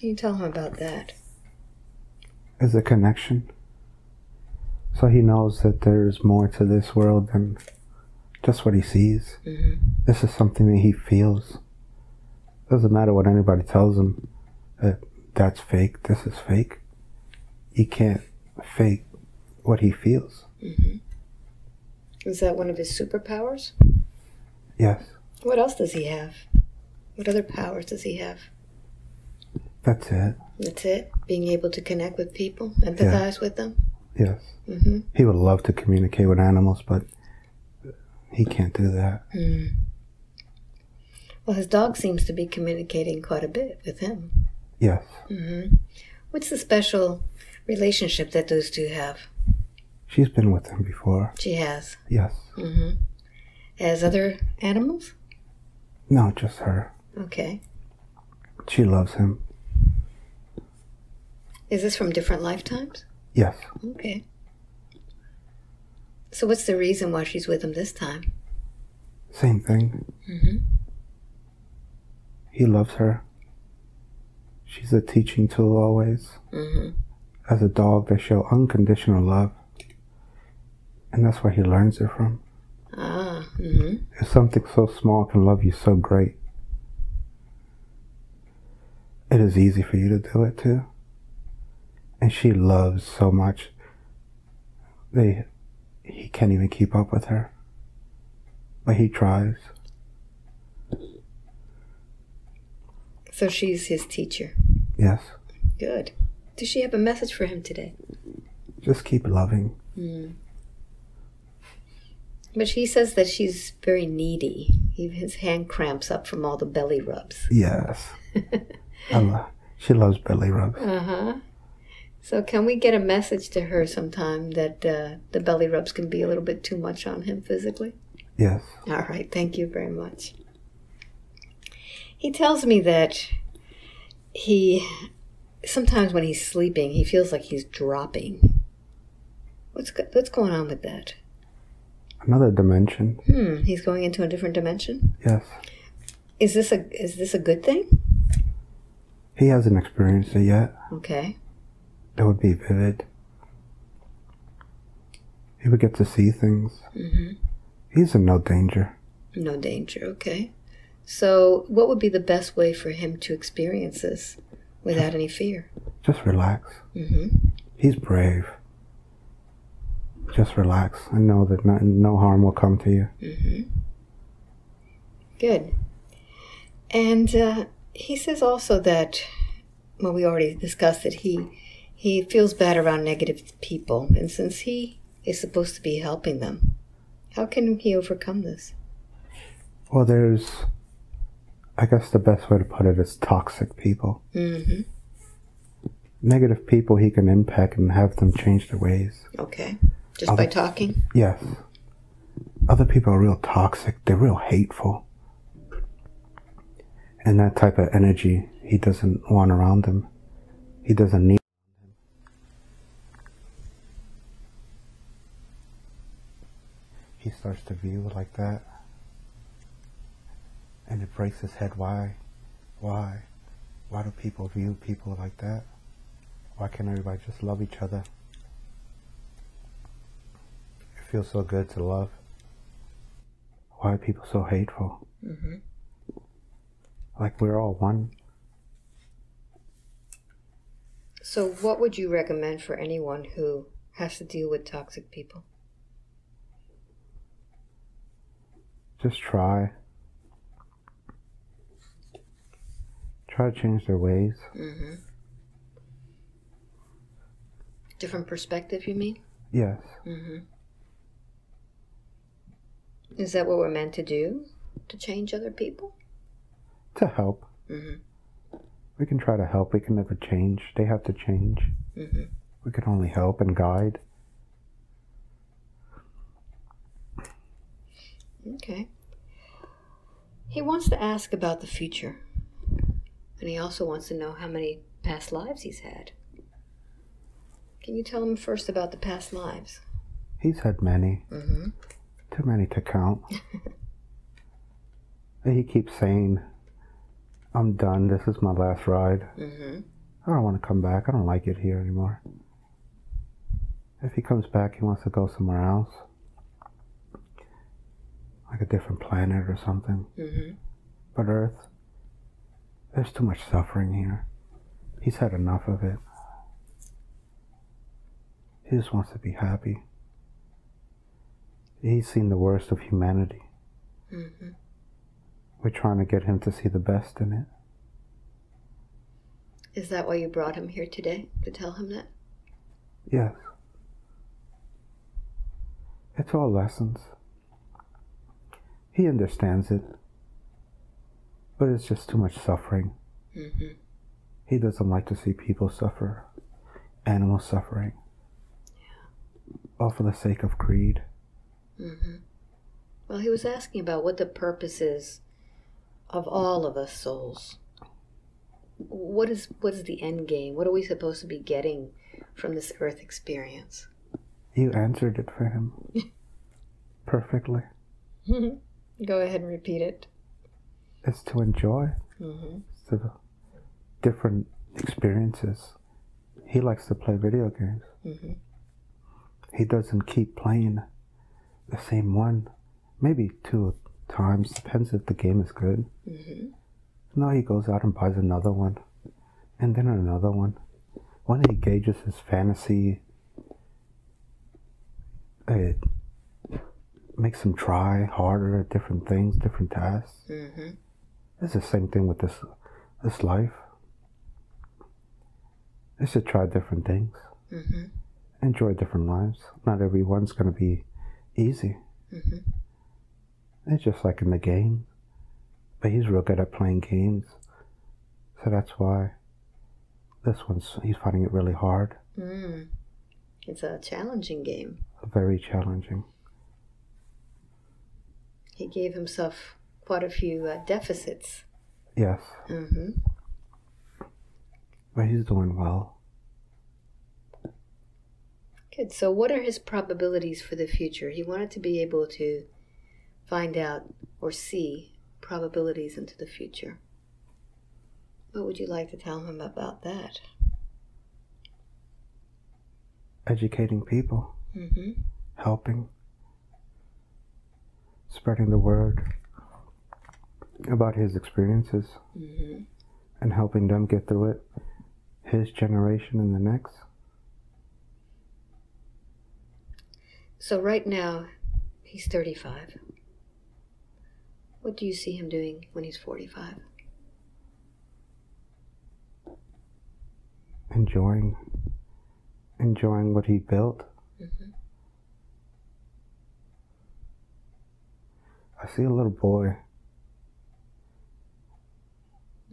you tell him about that? It's a connection. So he knows that there's more to this world than just what he sees. Mm-hmm. This is something that he feels. Doesn't matter what anybody tells him, that that's fake, this is fake. He can't fake what he feels. Mm-hmm. Is that one of his superpowers? Yes. What else does he have? What other powers does he have? That's it. That's it? Being able to connect with people, empathize with them? Yes. Mm-hmm. He would love to communicate with animals, but he can't do that. Mm. Well, his dog seems to be communicating quite a bit with him. Yes. Mm-hmm. What's the special relationship that those two have? She's been with him before. She has? Yes. Mm-hmm. As other animals? No, just her. Okay. She loves him. Is this from different lifetimes? Yes. Okay. So what's the reason why she's with him this time? Same thing. Mm-hmm. He loves her. She's a teaching tool always. Mm-hmm. As a dog, they show unconditional love. And that's where he learns it from. Ah, mm-hmm. If something so small can love you so great, it is easy for you to do it too. And she loves so much, he can't even keep up with her. But he tries. So she's his teacher? Yes. Good. Does she have a message for him today? Just keep loving. Mm. But she says that she's very needy. Even his hand cramps up from all the belly rubs. Yes. She loves belly rubs. Uh-huh. So can we get a message to her sometime that the belly rubs can be a little bit too much on him physically? Yes. All right. Thank you very much. He tells me that he, sometimes when he's sleeping, he feels like he's dropping. What's going on with that? Another dimension. Hmm. He's going into a different dimension? Yes. Is this a good thing? He hasn't experienced it yet. Okay. It would be vivid. He would get to see things. Mm-hmm. He's in no danger. No danger, okay. So what would be the best way for him to experience this without any fear? Just relax. Mm-hmm. He's brave. Just relax and know that no harm will come to you. Mm-hmm. Good. And he says also that, well, we already discussed that he feels bad around negative people, and since he is supposed to be helping them, how can he overcome this? Well, there's, I guess the best way to put it is toxic people. Mm-hmm. Negative people he can impact and have them change their ways. Okay. Just by talking? Yes. Other people are real toxic. They're real hateful. And that type of energy he doesn't want around him. He doesn't need. He starts to view like that, and it breaks his head. Why do people view people like that? Why can't everybody just love each other? It feels so good to love. Why are people so hateful? Mm-hmm. Like we're all one. So what would you recommend for anyone who has to deal with toxic people? Just try to change their ways. Mm-hmm. Different perspective, you mean? Yes. Mm-hmm. Is that what we're meant to do? To change other people? To help. Mm-hmm. We can try to help. We can never change. They have to change. Mm-hmm. We can only help and guide. Okay. He wants to ask about the future, and he also wants to know how many past lives he's had. Can you tell him first about the past lives? He's had many. Mm-hmm. Too many to count. He keeps saying, I'm done, this is my last ride. Mm-hmm. I don't want to come back, I don't like it here anymore. If he comes back, he wants to go somewhere else. Like a different planet or something. Mm-hmm. But Earth, there's too much suffering here. He's had enough of it. He just wants to be happy. He's seen the worst of humanity. Mm-hmm. We're trying to get him to see the best in it. Is that why you brought him here today, to tell him that? Yes. It's all lessons. He understands it, but it's just too much suffering. Mm-hmm. He doesn't like to see people suffer, animals suffering, yeah, all for the sake of greed. Mm-hmm. Well, he was asking about what the purpose is of all of us souls. What is the end game? What are we supposed to be getting from this Earth experience? You answered it for him perfectly. Go ahead and repeat it. It's to enjoy. Mm-hmm. It's to different experiences. He likes to play video games. Mm-hmm. He doesn't keep playing the same one, maybe 2 times, depends if the game is good. Mm-hmm. No, he goes out and buys another one, and then another one. When he gauges his fantasy, it makes him try harder at different things, different tasks. Mm-hmm. It's the same thing with this life. They should try different things, mm-hmm, enjoy different lives. Not everyone's going to be easy. Mm-hmm. It's just like in the game, but he's real good at playing games, so that's why he's finding it really hard. Mm. It's a challenging game. Very challenging. He gave himself quite a few deficits. Yes. Mm-hmm. But he's doing well. Good. So what are his probabilities for the future? He wanted to be able to find out or see probabilities into the future. What would you like to tell him about that? Educating people. Mm-hmm. Helping. Spreading the word about his experiences. Mm-hmm. And helping them get through it. His generation and the next. So right now, he's 35. What do you see him doing when he's 45? Enjoying what he built. Mm-hmm. I see a little boy.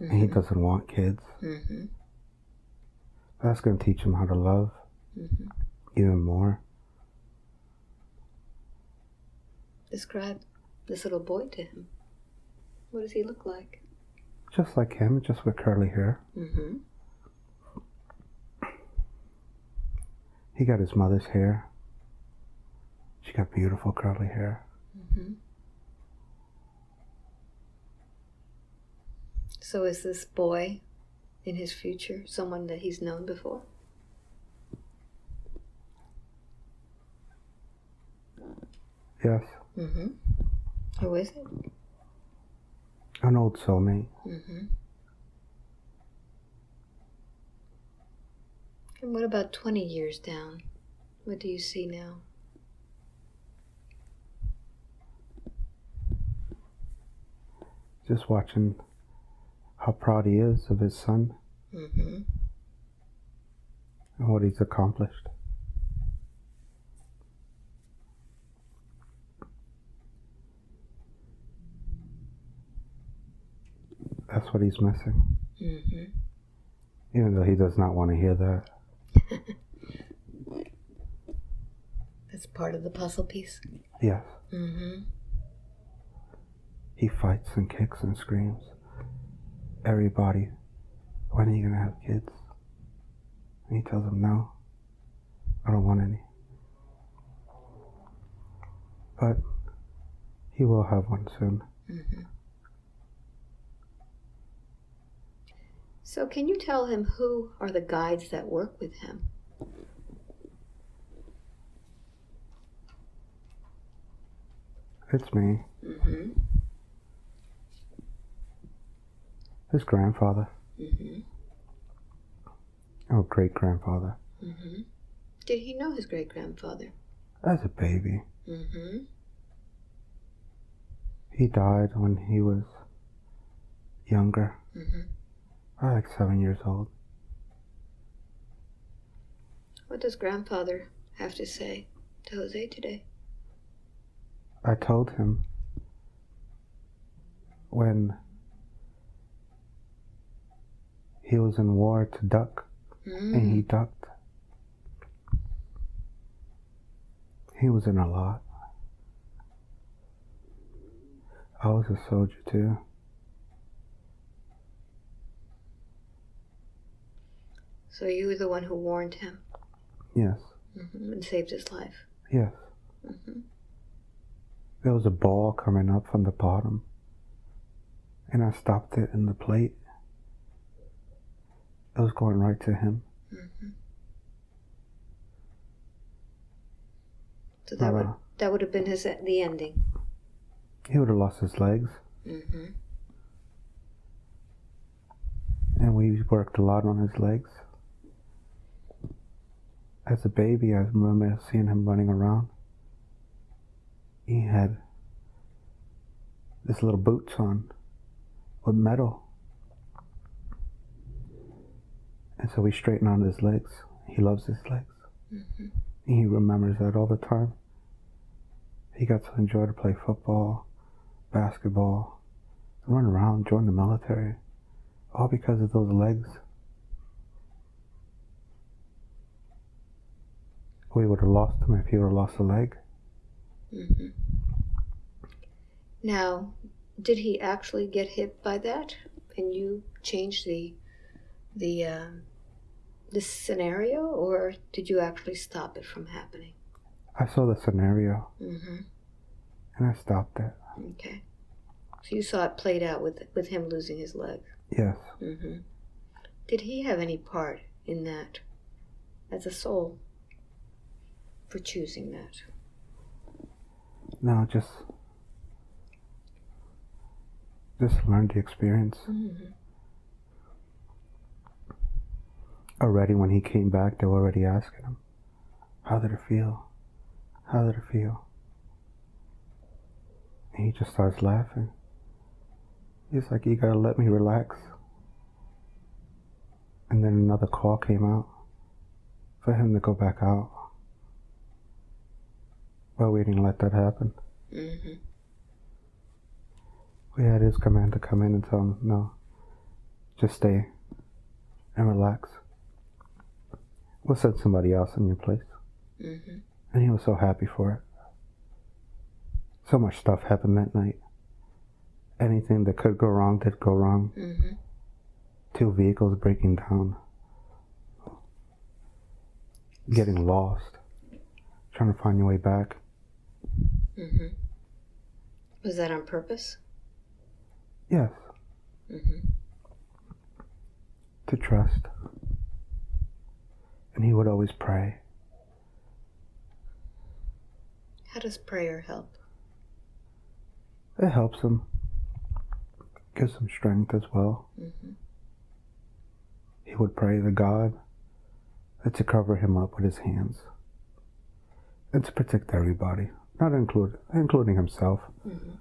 Mm-hmm. And he doesn't want kids. Mm-hmm. That's going to teach him how to love. Mm-hmm. Even more. Describe this little boy to him. What does he look like? Just like him, just with curly hair. Mm-hmm. He got his mother's hair. She got beautiful curly hair. Mm-hmm. So is this boy in his future someone that he's known before? Yes. Mm-hmm. Who is it? An old soulmate. Mm-hmm. And what about 20 years down? What do you see now? Just watching how proud he is of his son. Mm-hmm. And what he's accomplished. That's what he's missing. Mm-hmm. Even though he does not want to hear that. That's part of the puzzle piece? Yes. Mm-hmm. He fights and kicks and screams. Everybody, when are you going to have kids? And he tells them no. I don't want any. But he will have one soon. Mm-hmm. So can you tell him who are the guides that work with him? It's me. Mm-hmm. His grandfather. Mm-hmm. Oh, great-grandfather. Mm-hmm. Did he know his great-grandfather? As a baby. Mm-hmm. He died when he was younger. Mm-hmm. Probably like 7 years old. What does grandfather have to say to Jose today? I told him when he was in war to duck, and he ducked. He was in a lot. I was a soldier too. So you were the one who warned him? Yes. Mm-hmm. And saved his life? Yes. Mm-hmm. There was a ball coming up from the bottom, and I stopped it in the plate. It was going right to him. Mm-hmm. So that would have been the ending? He would have lost his legs. Mm-hmm. And we worked a lot on his legs. As a baby, I remember seeing him running around. He had this little boots on with metal. And so we straighten out his legs. He loves his legs. Mm-hmm. He remembers that all the time. He got to enjoy to play football, basketball, run around, join the military, all because of those legs. We would have lost him if he would have lost a leg. Mm-hmm. Now, did he actually get hit by that? And you changed the scenario, or did you actually stop it from happening? I saw the scenario, mm-hmm, and I stopped it. Okay. So you saw it played out with him losing his leg? Yes. Mm-hmm. Did he have any part in that as a soul for choosing that? No, just learn the experience. Mm-hmm. Already when he came back, they were already asking him, how did it feel? How did it feel? And he just starts laughing. He's like, you gotta let me relax. And then another call came out for him to go back out. But we didn't let that happen. Mm-hmm. We had his command to come in and tell him, no, just stay and relax. We'll send somebody else in your place. Mm-hmm. And he was so happy for it. So much stuff happened that night. Anything that could go wrong did go wrong. Mm-hmm. Two vehicles breaking down. Getting lost. Trying to find your way back. Mm-hmm. Was that on purpose? Yes. Mm-hmm. To trust. And he would always pray. How does prayer help? It helps him. Gives him strength as well. Mm-hmm. He would pray to God to cover him up with his hands and to protect everybody, not including himself. Mm-hmm.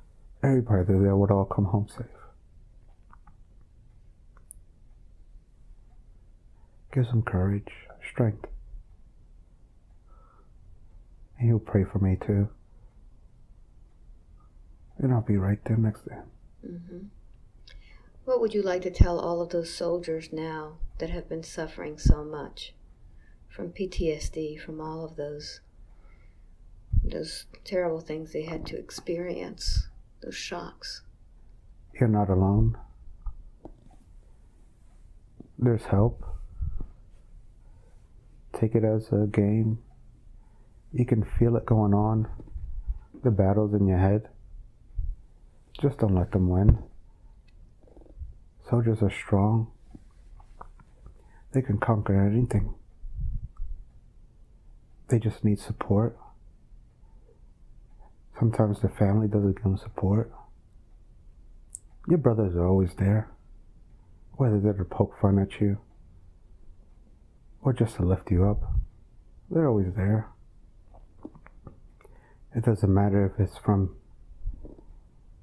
Everybody there would all come home safe. Gives him courage, strength. And he'll pray for me too. And I'll be right there next to him. Mm-hmm. What would you like to tell all of those soldiers now that have been suffering so much from PTSD, from all of those terrible things they had to experience, those shocks? You're not alone. There's help. Take it as a game, You can feel it going on, the battles in your head. Just don't let them win. Soldiers are strong. They can conquer anything. They just need support. Sometimes the family doesn't give them support. Your brothers are always there, whether they're to poke fun at you or just to lift you up. They're always there. It doesn't matter if it's from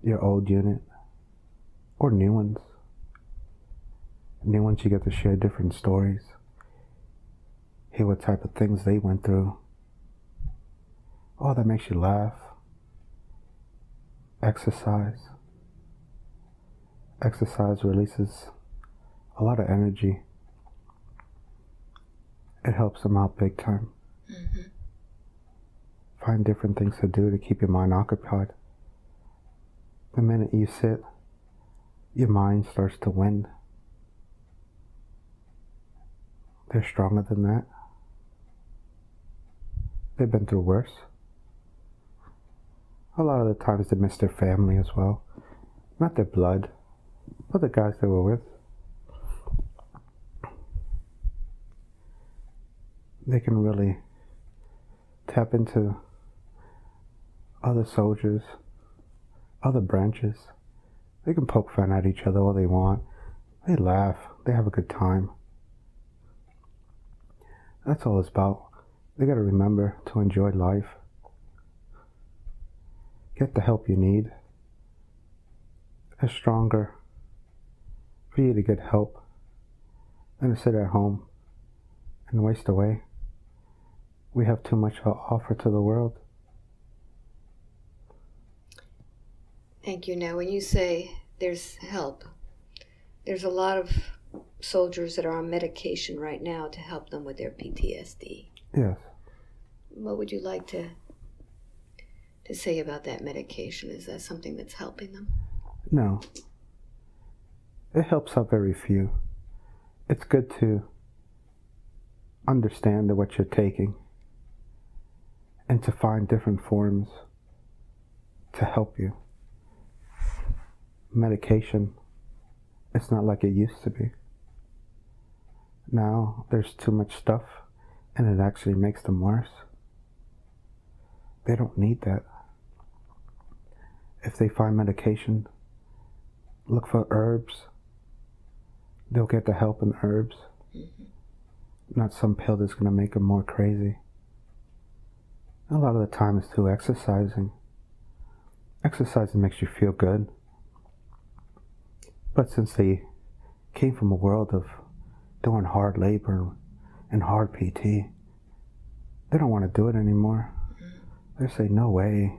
your old unit or new ones. New ones, you get to share different stories, hear what type of things they went through. Oh, that makes you laugh. Exercise releases a lot of energy. It helps them out big time. Mm-hmm. Find different things to do to keep your mind occupied. The minute you sit, your mind starts to win. They're stronger than that. They've been through worse. A lot of the times they miss their family as well. Not their blood, but the guys they were with. They can really tap into other soldiers, other branches. They can poke fun at each other all they want. They laugh. They have a good time. That's all it's about. They gotta remember to enjoy life. Get the help you need. It's stronger for you to get help than to sit at home and waste away. We have too much to offer to the world. Thank you. Now, when you say there's help, there's a lot of soldiers that are on medication right now to help them with their PTSD. Yes. What would you like to say about that medication? Is that something that's helping them? No. It helps out very few. It's good to understand what you're taking and to find different forms to help you. Medication, it's not like it used to be. Now there's too much stuff and it actually makes them worse. They don't need that. If they find medication, look for herbs. They'll get the help in herbs. Not some pill that's going to make them more crazy. A lot of the time it's through exercising. Exercising makes you feel good. But since they came from a world of doing hard labor and hard PT, they don't want to do it anymore. They say, no way,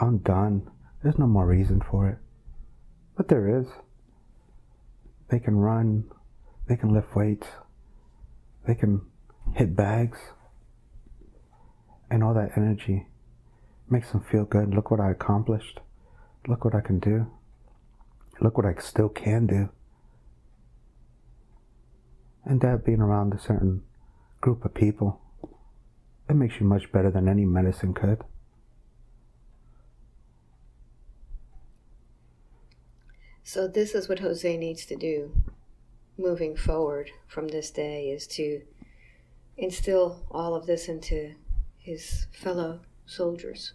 I'm done. There's no more reason for it. But there is. They can run, they can lift weights, they can hit bags, and all that energy makes them feel good. Look what I accomplished. Look what I can do. Look what I still can do. And that being around a certain group of people, it makes you much better than any medicine could. So this is what Jose needs to do moving forward from this day, is to instill all of this into his fellow soldiers.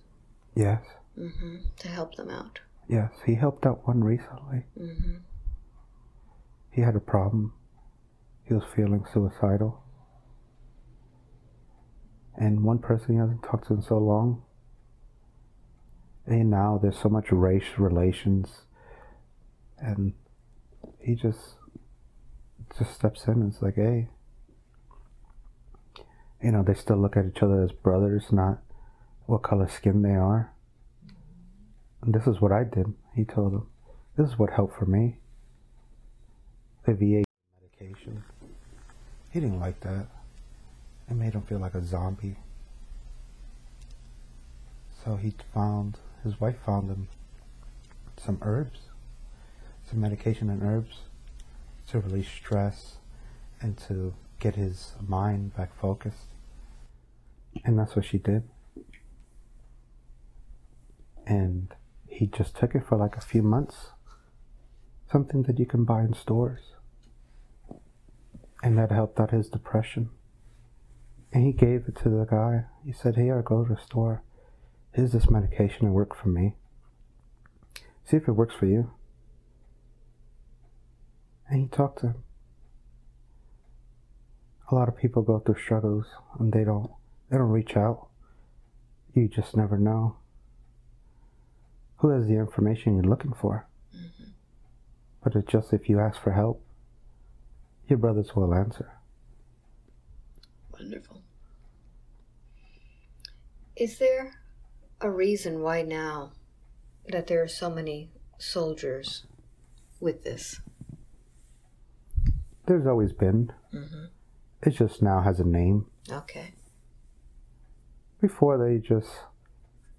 Yes. Mm-hmm. To help them out. Yes. He helped out one recently. Mm-hmm. He had a problem. He was feeling suicidal. And one person he hasn't talked to in so long. And now there's so much race relations. And he just steps in and it's like, hey, you know, they still look at each other as brothers, not what color skin they are. And this is what I did, he told them. This is what helped for me. The VA medication. He didn't like that. It made him feel like a zombie. So his wife found him some herbs, some medication and herbs to release stress and to get his mind back focused. And that's what she did. he just took it for like a few months. Something that you can buy in stores. And that helped out his depression. And he gave it to the guy. He said, here, go to the store. Here's this medication that worked for me. See if it works for you. And he talked to him. A lot of people go through struggles and they don't reach out. You just never know who has the information you're looking for. Mm-hmm. But it's just if you ask for help, your brothers will answer. Wonderful. Is there a reason why now that there are so many soldiers with this? There's always been. Mm-hmm. It just now has a name. Okay. Before they just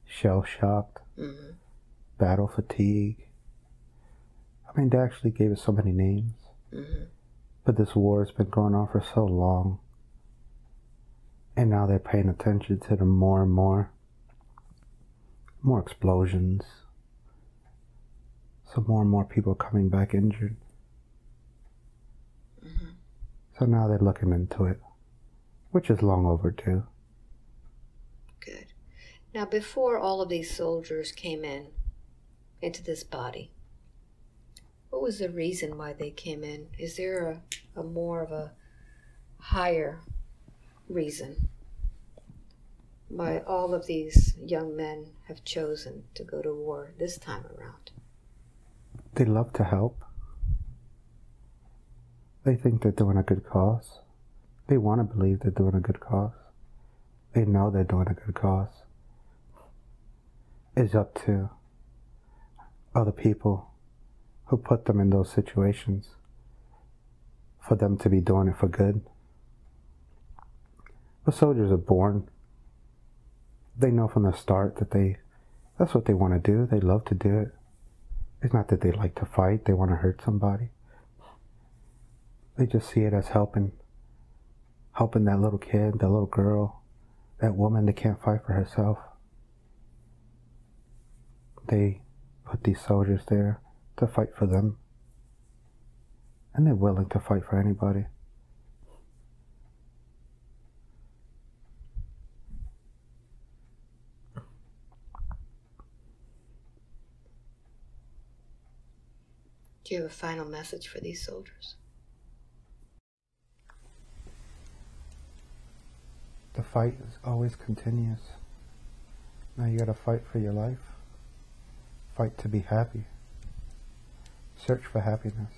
shell-shocked, mm-hmm. battle fatigue. I mean, they actually gave it so many names. Mm-hmm. But this war has been going on for so long. And now they're paying attention to them more and more. More explosions. So more and more people coming back injured. Mm-hmm. So now they're looking into it, which is long overdue. Good. Now, before all of these soldiers came in, into this body, what was the reason why they came in? Is there a more of a higher reason why all of these young men have chosen to go to war this time around? They love to help. They think they're doing a good cause. They want to believe they're doing a good cause. They know they're doing a good cause. It's up to other people who put them in those situations for them to be doing it for good. But soldiers are born. They know from the start that that's what they want to do. They love to do it. It's not that they like to fight. They want to hurt somebody. They just see it as helping that little kid, that little girl, that woman that can't fight for herself. They put these soldiers there to fight for them. And they're willing to fight for anybody. Do you have a final message for these soldiers? The fight is always continuous. Now you gotta fight for your life. Fight to be happy. Search for happiness.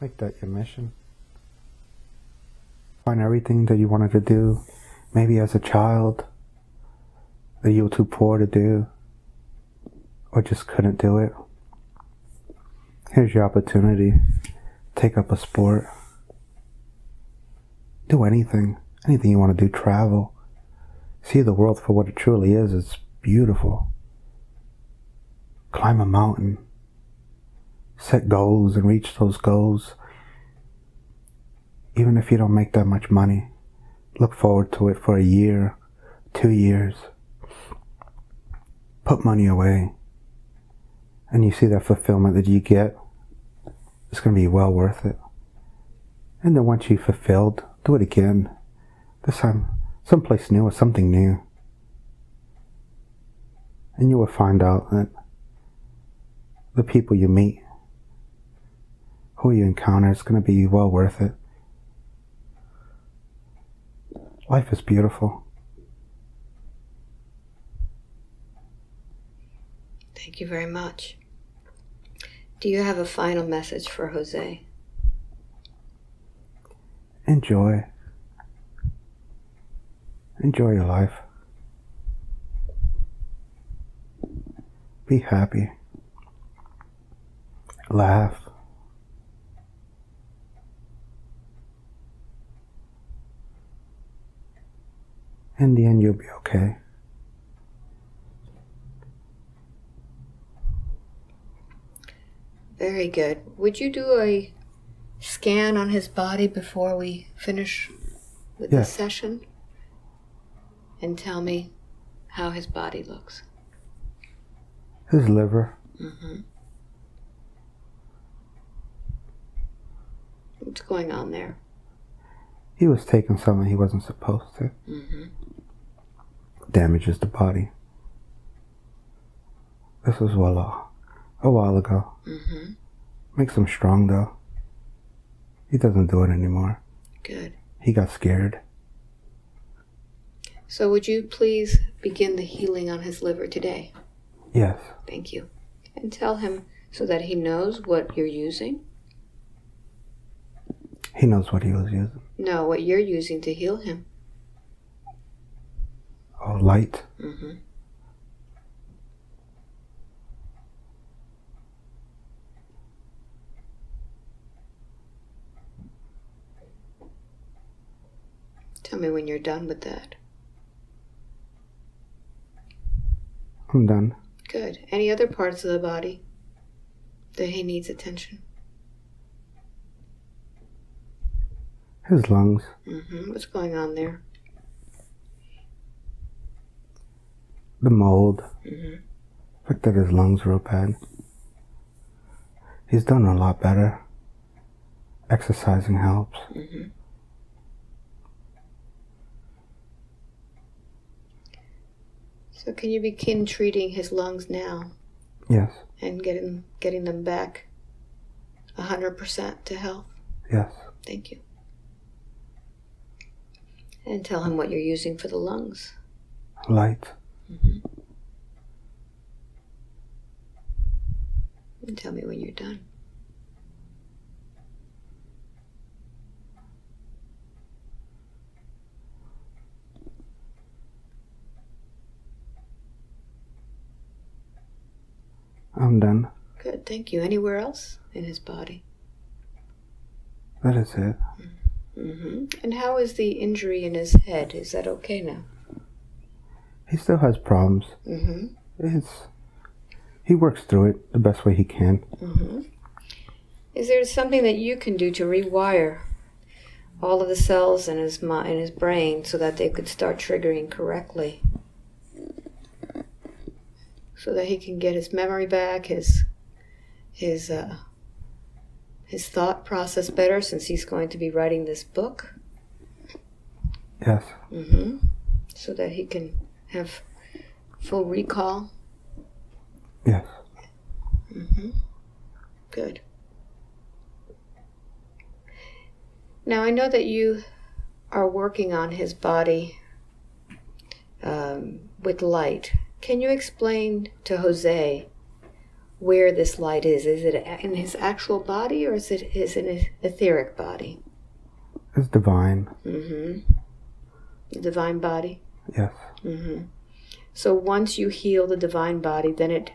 Make that your mission. Find everything that you wanted to do, maybe as a child, that you were too poor to do, or just couldn't do it. Here's your opportunity. Take up a sport. Do anything. Anything you want to do. Travel. See the world for what it truly is. It's beautiful. Climb a mountain. Set goals and reach those goals. Even if you don't make that much money, look forward to it for a year, 2 years. Put money away. And you see that fulfillment that you get. It's going to be well worth it. And then once you've fulfilled, do it again. This time, someplace new or something new. And you will find out that the people you meet, who you encounter, it's going to be well worth it. Life is beautiful. Thank you very much. Do you have a final message for Jose? Enjoy. Enjoy your life. Be happy. Laugh. In the end, you'll be okay. Very good. Would you do a scan on his body before we finish with this session? And tell me how his body looks. his liver. Mm-hmm. What's going on there? He was taking something he wasn't supposed to. Mm-hmm. Damages the body. This was a while ago. Mm-hmm. Makes him strong though. He doesn't do it anymore. Good. He got scared. So would you please begin the healing on his liver today? Yes. Thank you. And tell him so that he knows what you're using. He knows what he was using. No, what you're using to heal him. Oh, light. Mm-hmm. Tell me when you're done with that. I'm done. Good. Any other parts of the body that he needs attention? His lungs. Mm-hmm. What's going on there? The mold. Mm-hmm. Looked at his lungs real bad. He's done a lot better. Exercising helps. Mm-hmm. So can you begin treating his lungs now? Yes. And getting them back 100% to health? Yes. Thank you. And tell him what you're using for the lungs. Light. Mm-hmm. And tell me when you're done. I'm done. Good, thank you. Anywhere else in his body? That is it. Mm-hmm. And how is the injury in his head? Is that okay now? He still has problems. Mm-hmm. He works through it the best way he can. Mm-hmm. Is there something that you can do to rewire all of the cells in his mind, in his brain, so that they could start triggering correctly? So that he can get his memory back, his thought process better, since he's going to be writing this book. Yes. Mm-hmm. So that he can have full recall. Yes. Mm-hmm. Good. Now I know that you are working on his body with light. Can you explain to Jose where this light is? Is it in his actual body, or is it in his etheric body? It's divine. Mm-hmm. The divine body? Yes. Mm-hmm. So once you heal the divine body, then it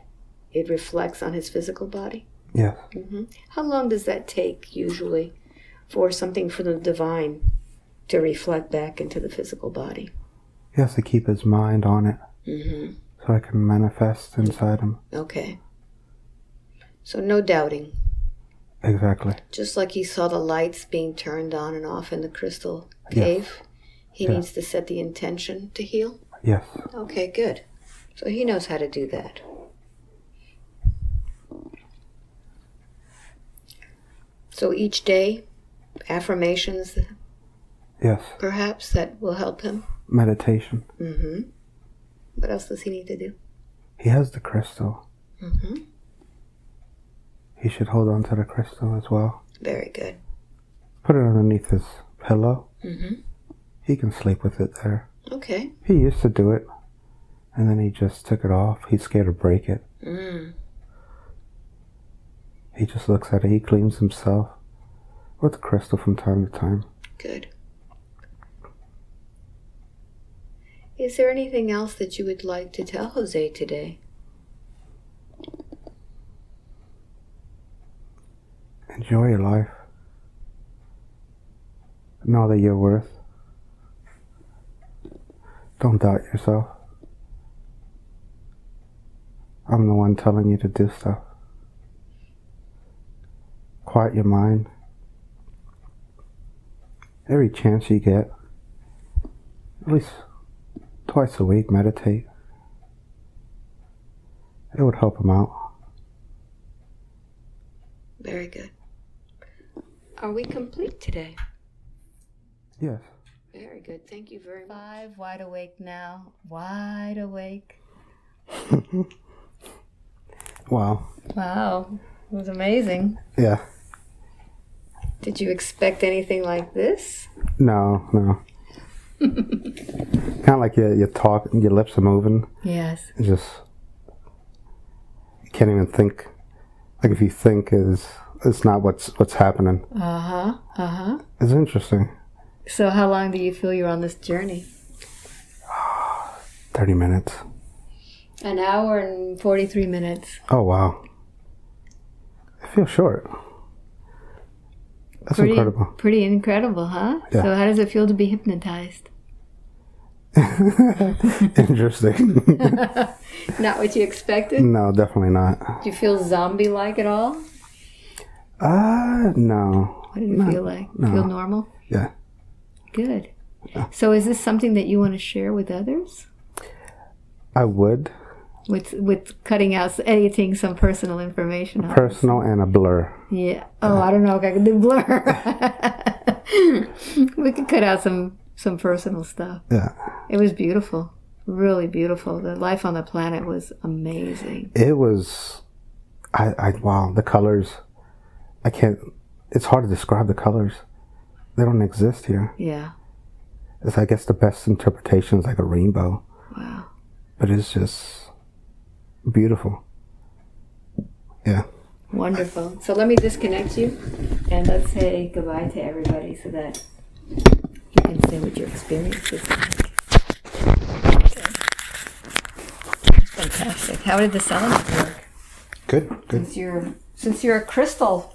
reflects on his physical body? Yes. Mm-hmm. How long does that take, usually, for something from the divine to reflect back into the physical body? He has to keep his mind on it. Mm-hmm. So I can manifest inside him. Okay. So no doubting. Exactly. Just like he saw the lights being turned on and off in the crystal cave, yes. He needs to set the intention to heal? Yes. Okay, good. So he knows how to do that. So each day, affirmations? Yes. Perhaps that will help him? Meditation. Mm-hmm. What else does he need to do? He has the crystal. Mm-hmm. He should hold on to the crystal as well. Very good. Put it underneath his pillow. Mm-hmm. He can sleep with it there. Okay. He used to do it, and then he just took it off. He's scared to break it. Mm. He just looks at it. He cleans himself with the crystal from time to time. Good. Is there anything else that you would like to tell Jose today? Enjoy your life. Know that you're worth. Don't doubt yourself. I'm the one telling you to do stuff. Quiet your mind. Every chance you get, at least twice a week, meditate. It would help him out. Very good. Are we complete today? Yes. Very good. Thank you very much. Five, wide awake now. Wide awake. Wow. Wow. It was amazing. Yeah. Did you expect anything like this? No, no. Kind of like you talk and your lips are moving. Yes. It's just, you can't even think. Like if you think, it's not what's happening. Uh-huh, uh-huh. It's interesting. So how long do you feel you're on this journey? 30 minutes. An hour and 43 minutes. Oh, wow. I feel short. That's incredible. Pretty incredible, huh? Yeah. So how does it feel to be hypnotized? Interesting. Not what you expected? No, definitely not. Do you feel zombie-like at all? No. What did it feel like? No. Feel normal? Yeah. Good. Yeah. So is this something that you want to share with others? I would. With cutting out, editing some personal information. Personal and a blur. Yeah. Oh, I don't know if I can do blur. We could cut out some personal stuff. Yeah. It was beautiful. Really beautiful. The life on the planet was amazing. It was, wow, the colors. I can't, it's hard to describe the colors. They don't exist here. Yeah. It's, I guess the best interpretation is like a rainbow. Wow. But it's just beautiful. Yeah. Wonderful. So let me disconnect you and let's say goodbye to everybody so that you can say what your experience is like. Okay. Fantastic. How did the settlement work? Good, good. Since you're a crystal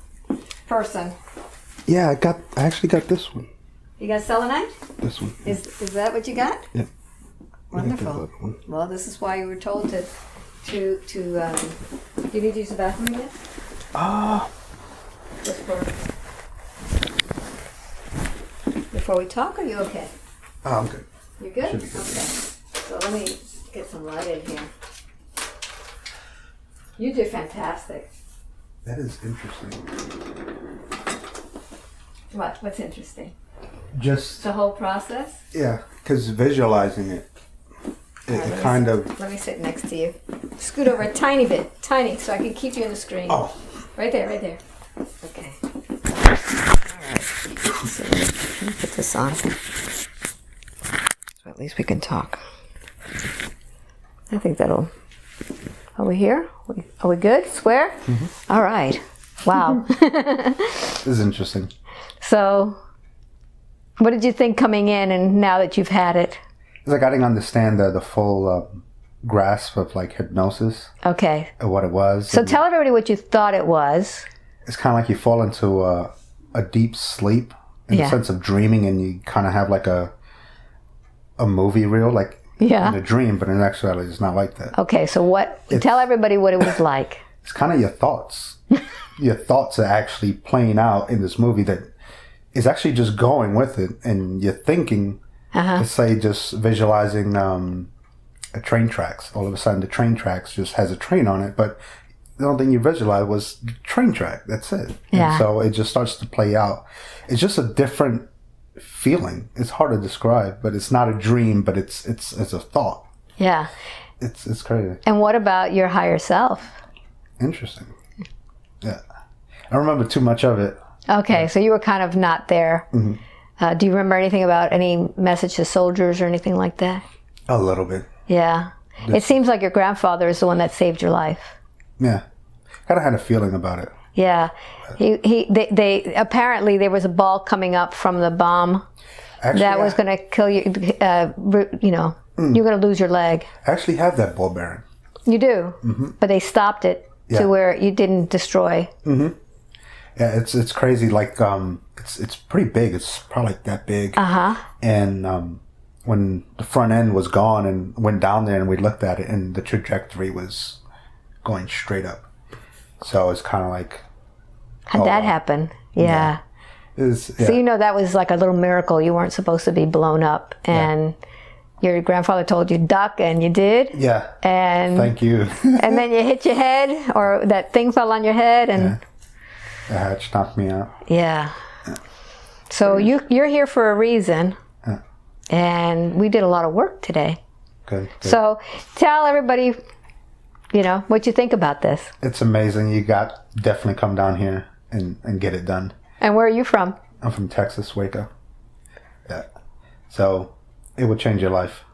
person. Yeah, I actually got this one. You got selenite? This one. Yeah. Is that what you got? Yeah. Wonderful. Well, this is why you were told to do you need to use the bathroom yet? Before we talk, are you okay? Oh, I'm good. You're good? Should be good. Okay. So let me get some light in here. You did fantastic. That is interesting. What? What's interesting? Just the whole process? Yeah, because visualizing it. It kind of... Let me sit next to you. Scoot over a tiny bit. Tiny, so I can keep you on the screen. Oh. Right there, right there. Okay. Alright. So, let me put this on. So at least we can talk. I think that'll... Are we here? Are we good? Square? Mm-hmm. Alright. Wow. This is interesting. So, what did you think coming in and now that you've had it? It's like I didn't understand the full grasp of like hypnosis. Okay. Of what it was. So tell everybody what you thought it was. It's kind of like you fall into a deep sleep in the sense of dreaming, and you kind of have like a movie reel, like in a dream, but in actuality, it's not like that. Okay. So tell everybody what it was like. It's kind of your thoughts. Your thoughts are actually playing out in this movie that is actually just going with it, and you're thinking. Let's say just visualizing a train tracks. All of a sudden, the train tracks just has a train on it, but the only thing you visualized was the train track. That's it. Yeah. And so it just starts to play out. It's just a different feeling. It's hard to describe, but it's not a dream, but it's a thought. Yeah. It's crazy. And what about your higher self? Interesting. Yeah. I don't remember too much of it. Okay, so you were kind of not there. Mm-hmm. Do you remember anything about any message to soldiers or anything like that? A little bit. Yeah. It seems like your grandfather is the one that saved your life. Yeah. Kind of had a feeling about it. Yeah. They apparently there was a ball coming up from the bomb that was going to kill you, you know, you're going to lose your leg. I actually have that ball bearing. You do? Mm-hmm. But they stopped it to where you didn't destroy. Mm-hmm. Yeah, it's crazy. Like it's pretty big. It's probably that big. And when the front end was gone and went down there, and we looked at it, and the trajectory was going straight up. So it's kind of like how'd that happen? Yeah. So you know that was like a little miracle. You weren't supposed to be blown up, and your grandfather told you duck and you did. Yeah. And thank you. And then you hit your head, or that thing fell on your head, and yeah. The hatch knocked me out. Yeah. So you're here for a reason. Yeah. And we did a lot of work today. Good, good. So tell everybody, you know, what you think about this. It's amazing. You got definitely come down here and get it done. And where are you from? I'm from Texas, Waco. Yeah. So it will change your life.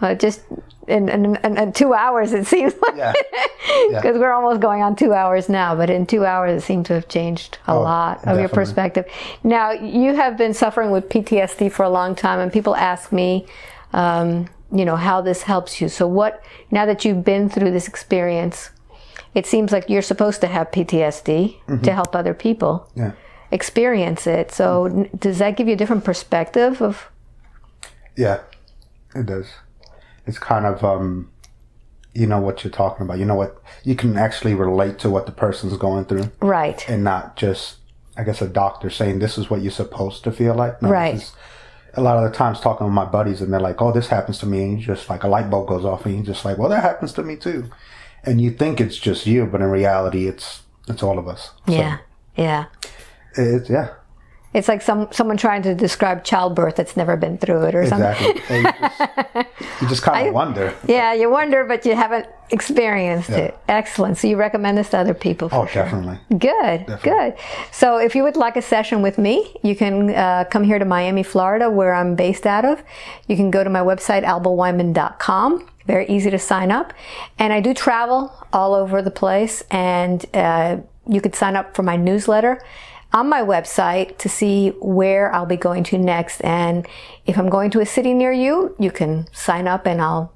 Well, just in 2 hours, it seems like. Because yeah. Yeah. We're almost going on 2 hours now, but in 2 hours, it seems to have changed a lot of definitely. Your perspective. Now, you have been suffering with PTSD for a long time, and people ask me, you know, how this helps you. So what, now that you've been through this experience, it seems like you're supposed to have PTSD mm-hmm. to help other people yeah. experience it. So mm-hmm. does that give you a different perspective of? Yeah, it does. It's kind of, you know what you're talking about. You know what, you can actually relate to what the person's going through. Right. And not just, I guess, a doctor saying this is what you're supposed to feel like. No, right. A lot of the times talking with my buddies, and they're like, oh, this happens to me. And you just like a light bulb goes off and you're just like, well, that happens to me too. And you think it's just you, but in reality, it's all of us. So yeah. Yeah. It's, yeah. It's like someone trying to describe childbirth that's never been through it or exactly. something. You just kind of wonder. Yeah, you wonder, but you haven't experienced yeah. it. Excellent. So you recommend this to other people? For sure. Definitely. Good, definitely. Good. So if you would like a session with me, you can come here to Miami, Florida, where I'm based out of. You can go to my website, albaweinman.com. Very easy to sign up. And I do travel all over the place, and you could sign up for my newsletter on my website to see where I'll be going to next. And if I'm going to a city near you, you can sign up and I'll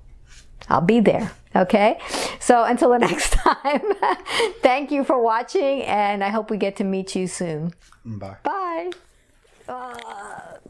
be there. Okay? So until the next time, thank you for watching, and I hope we get to meet you soon. Bye. Bye.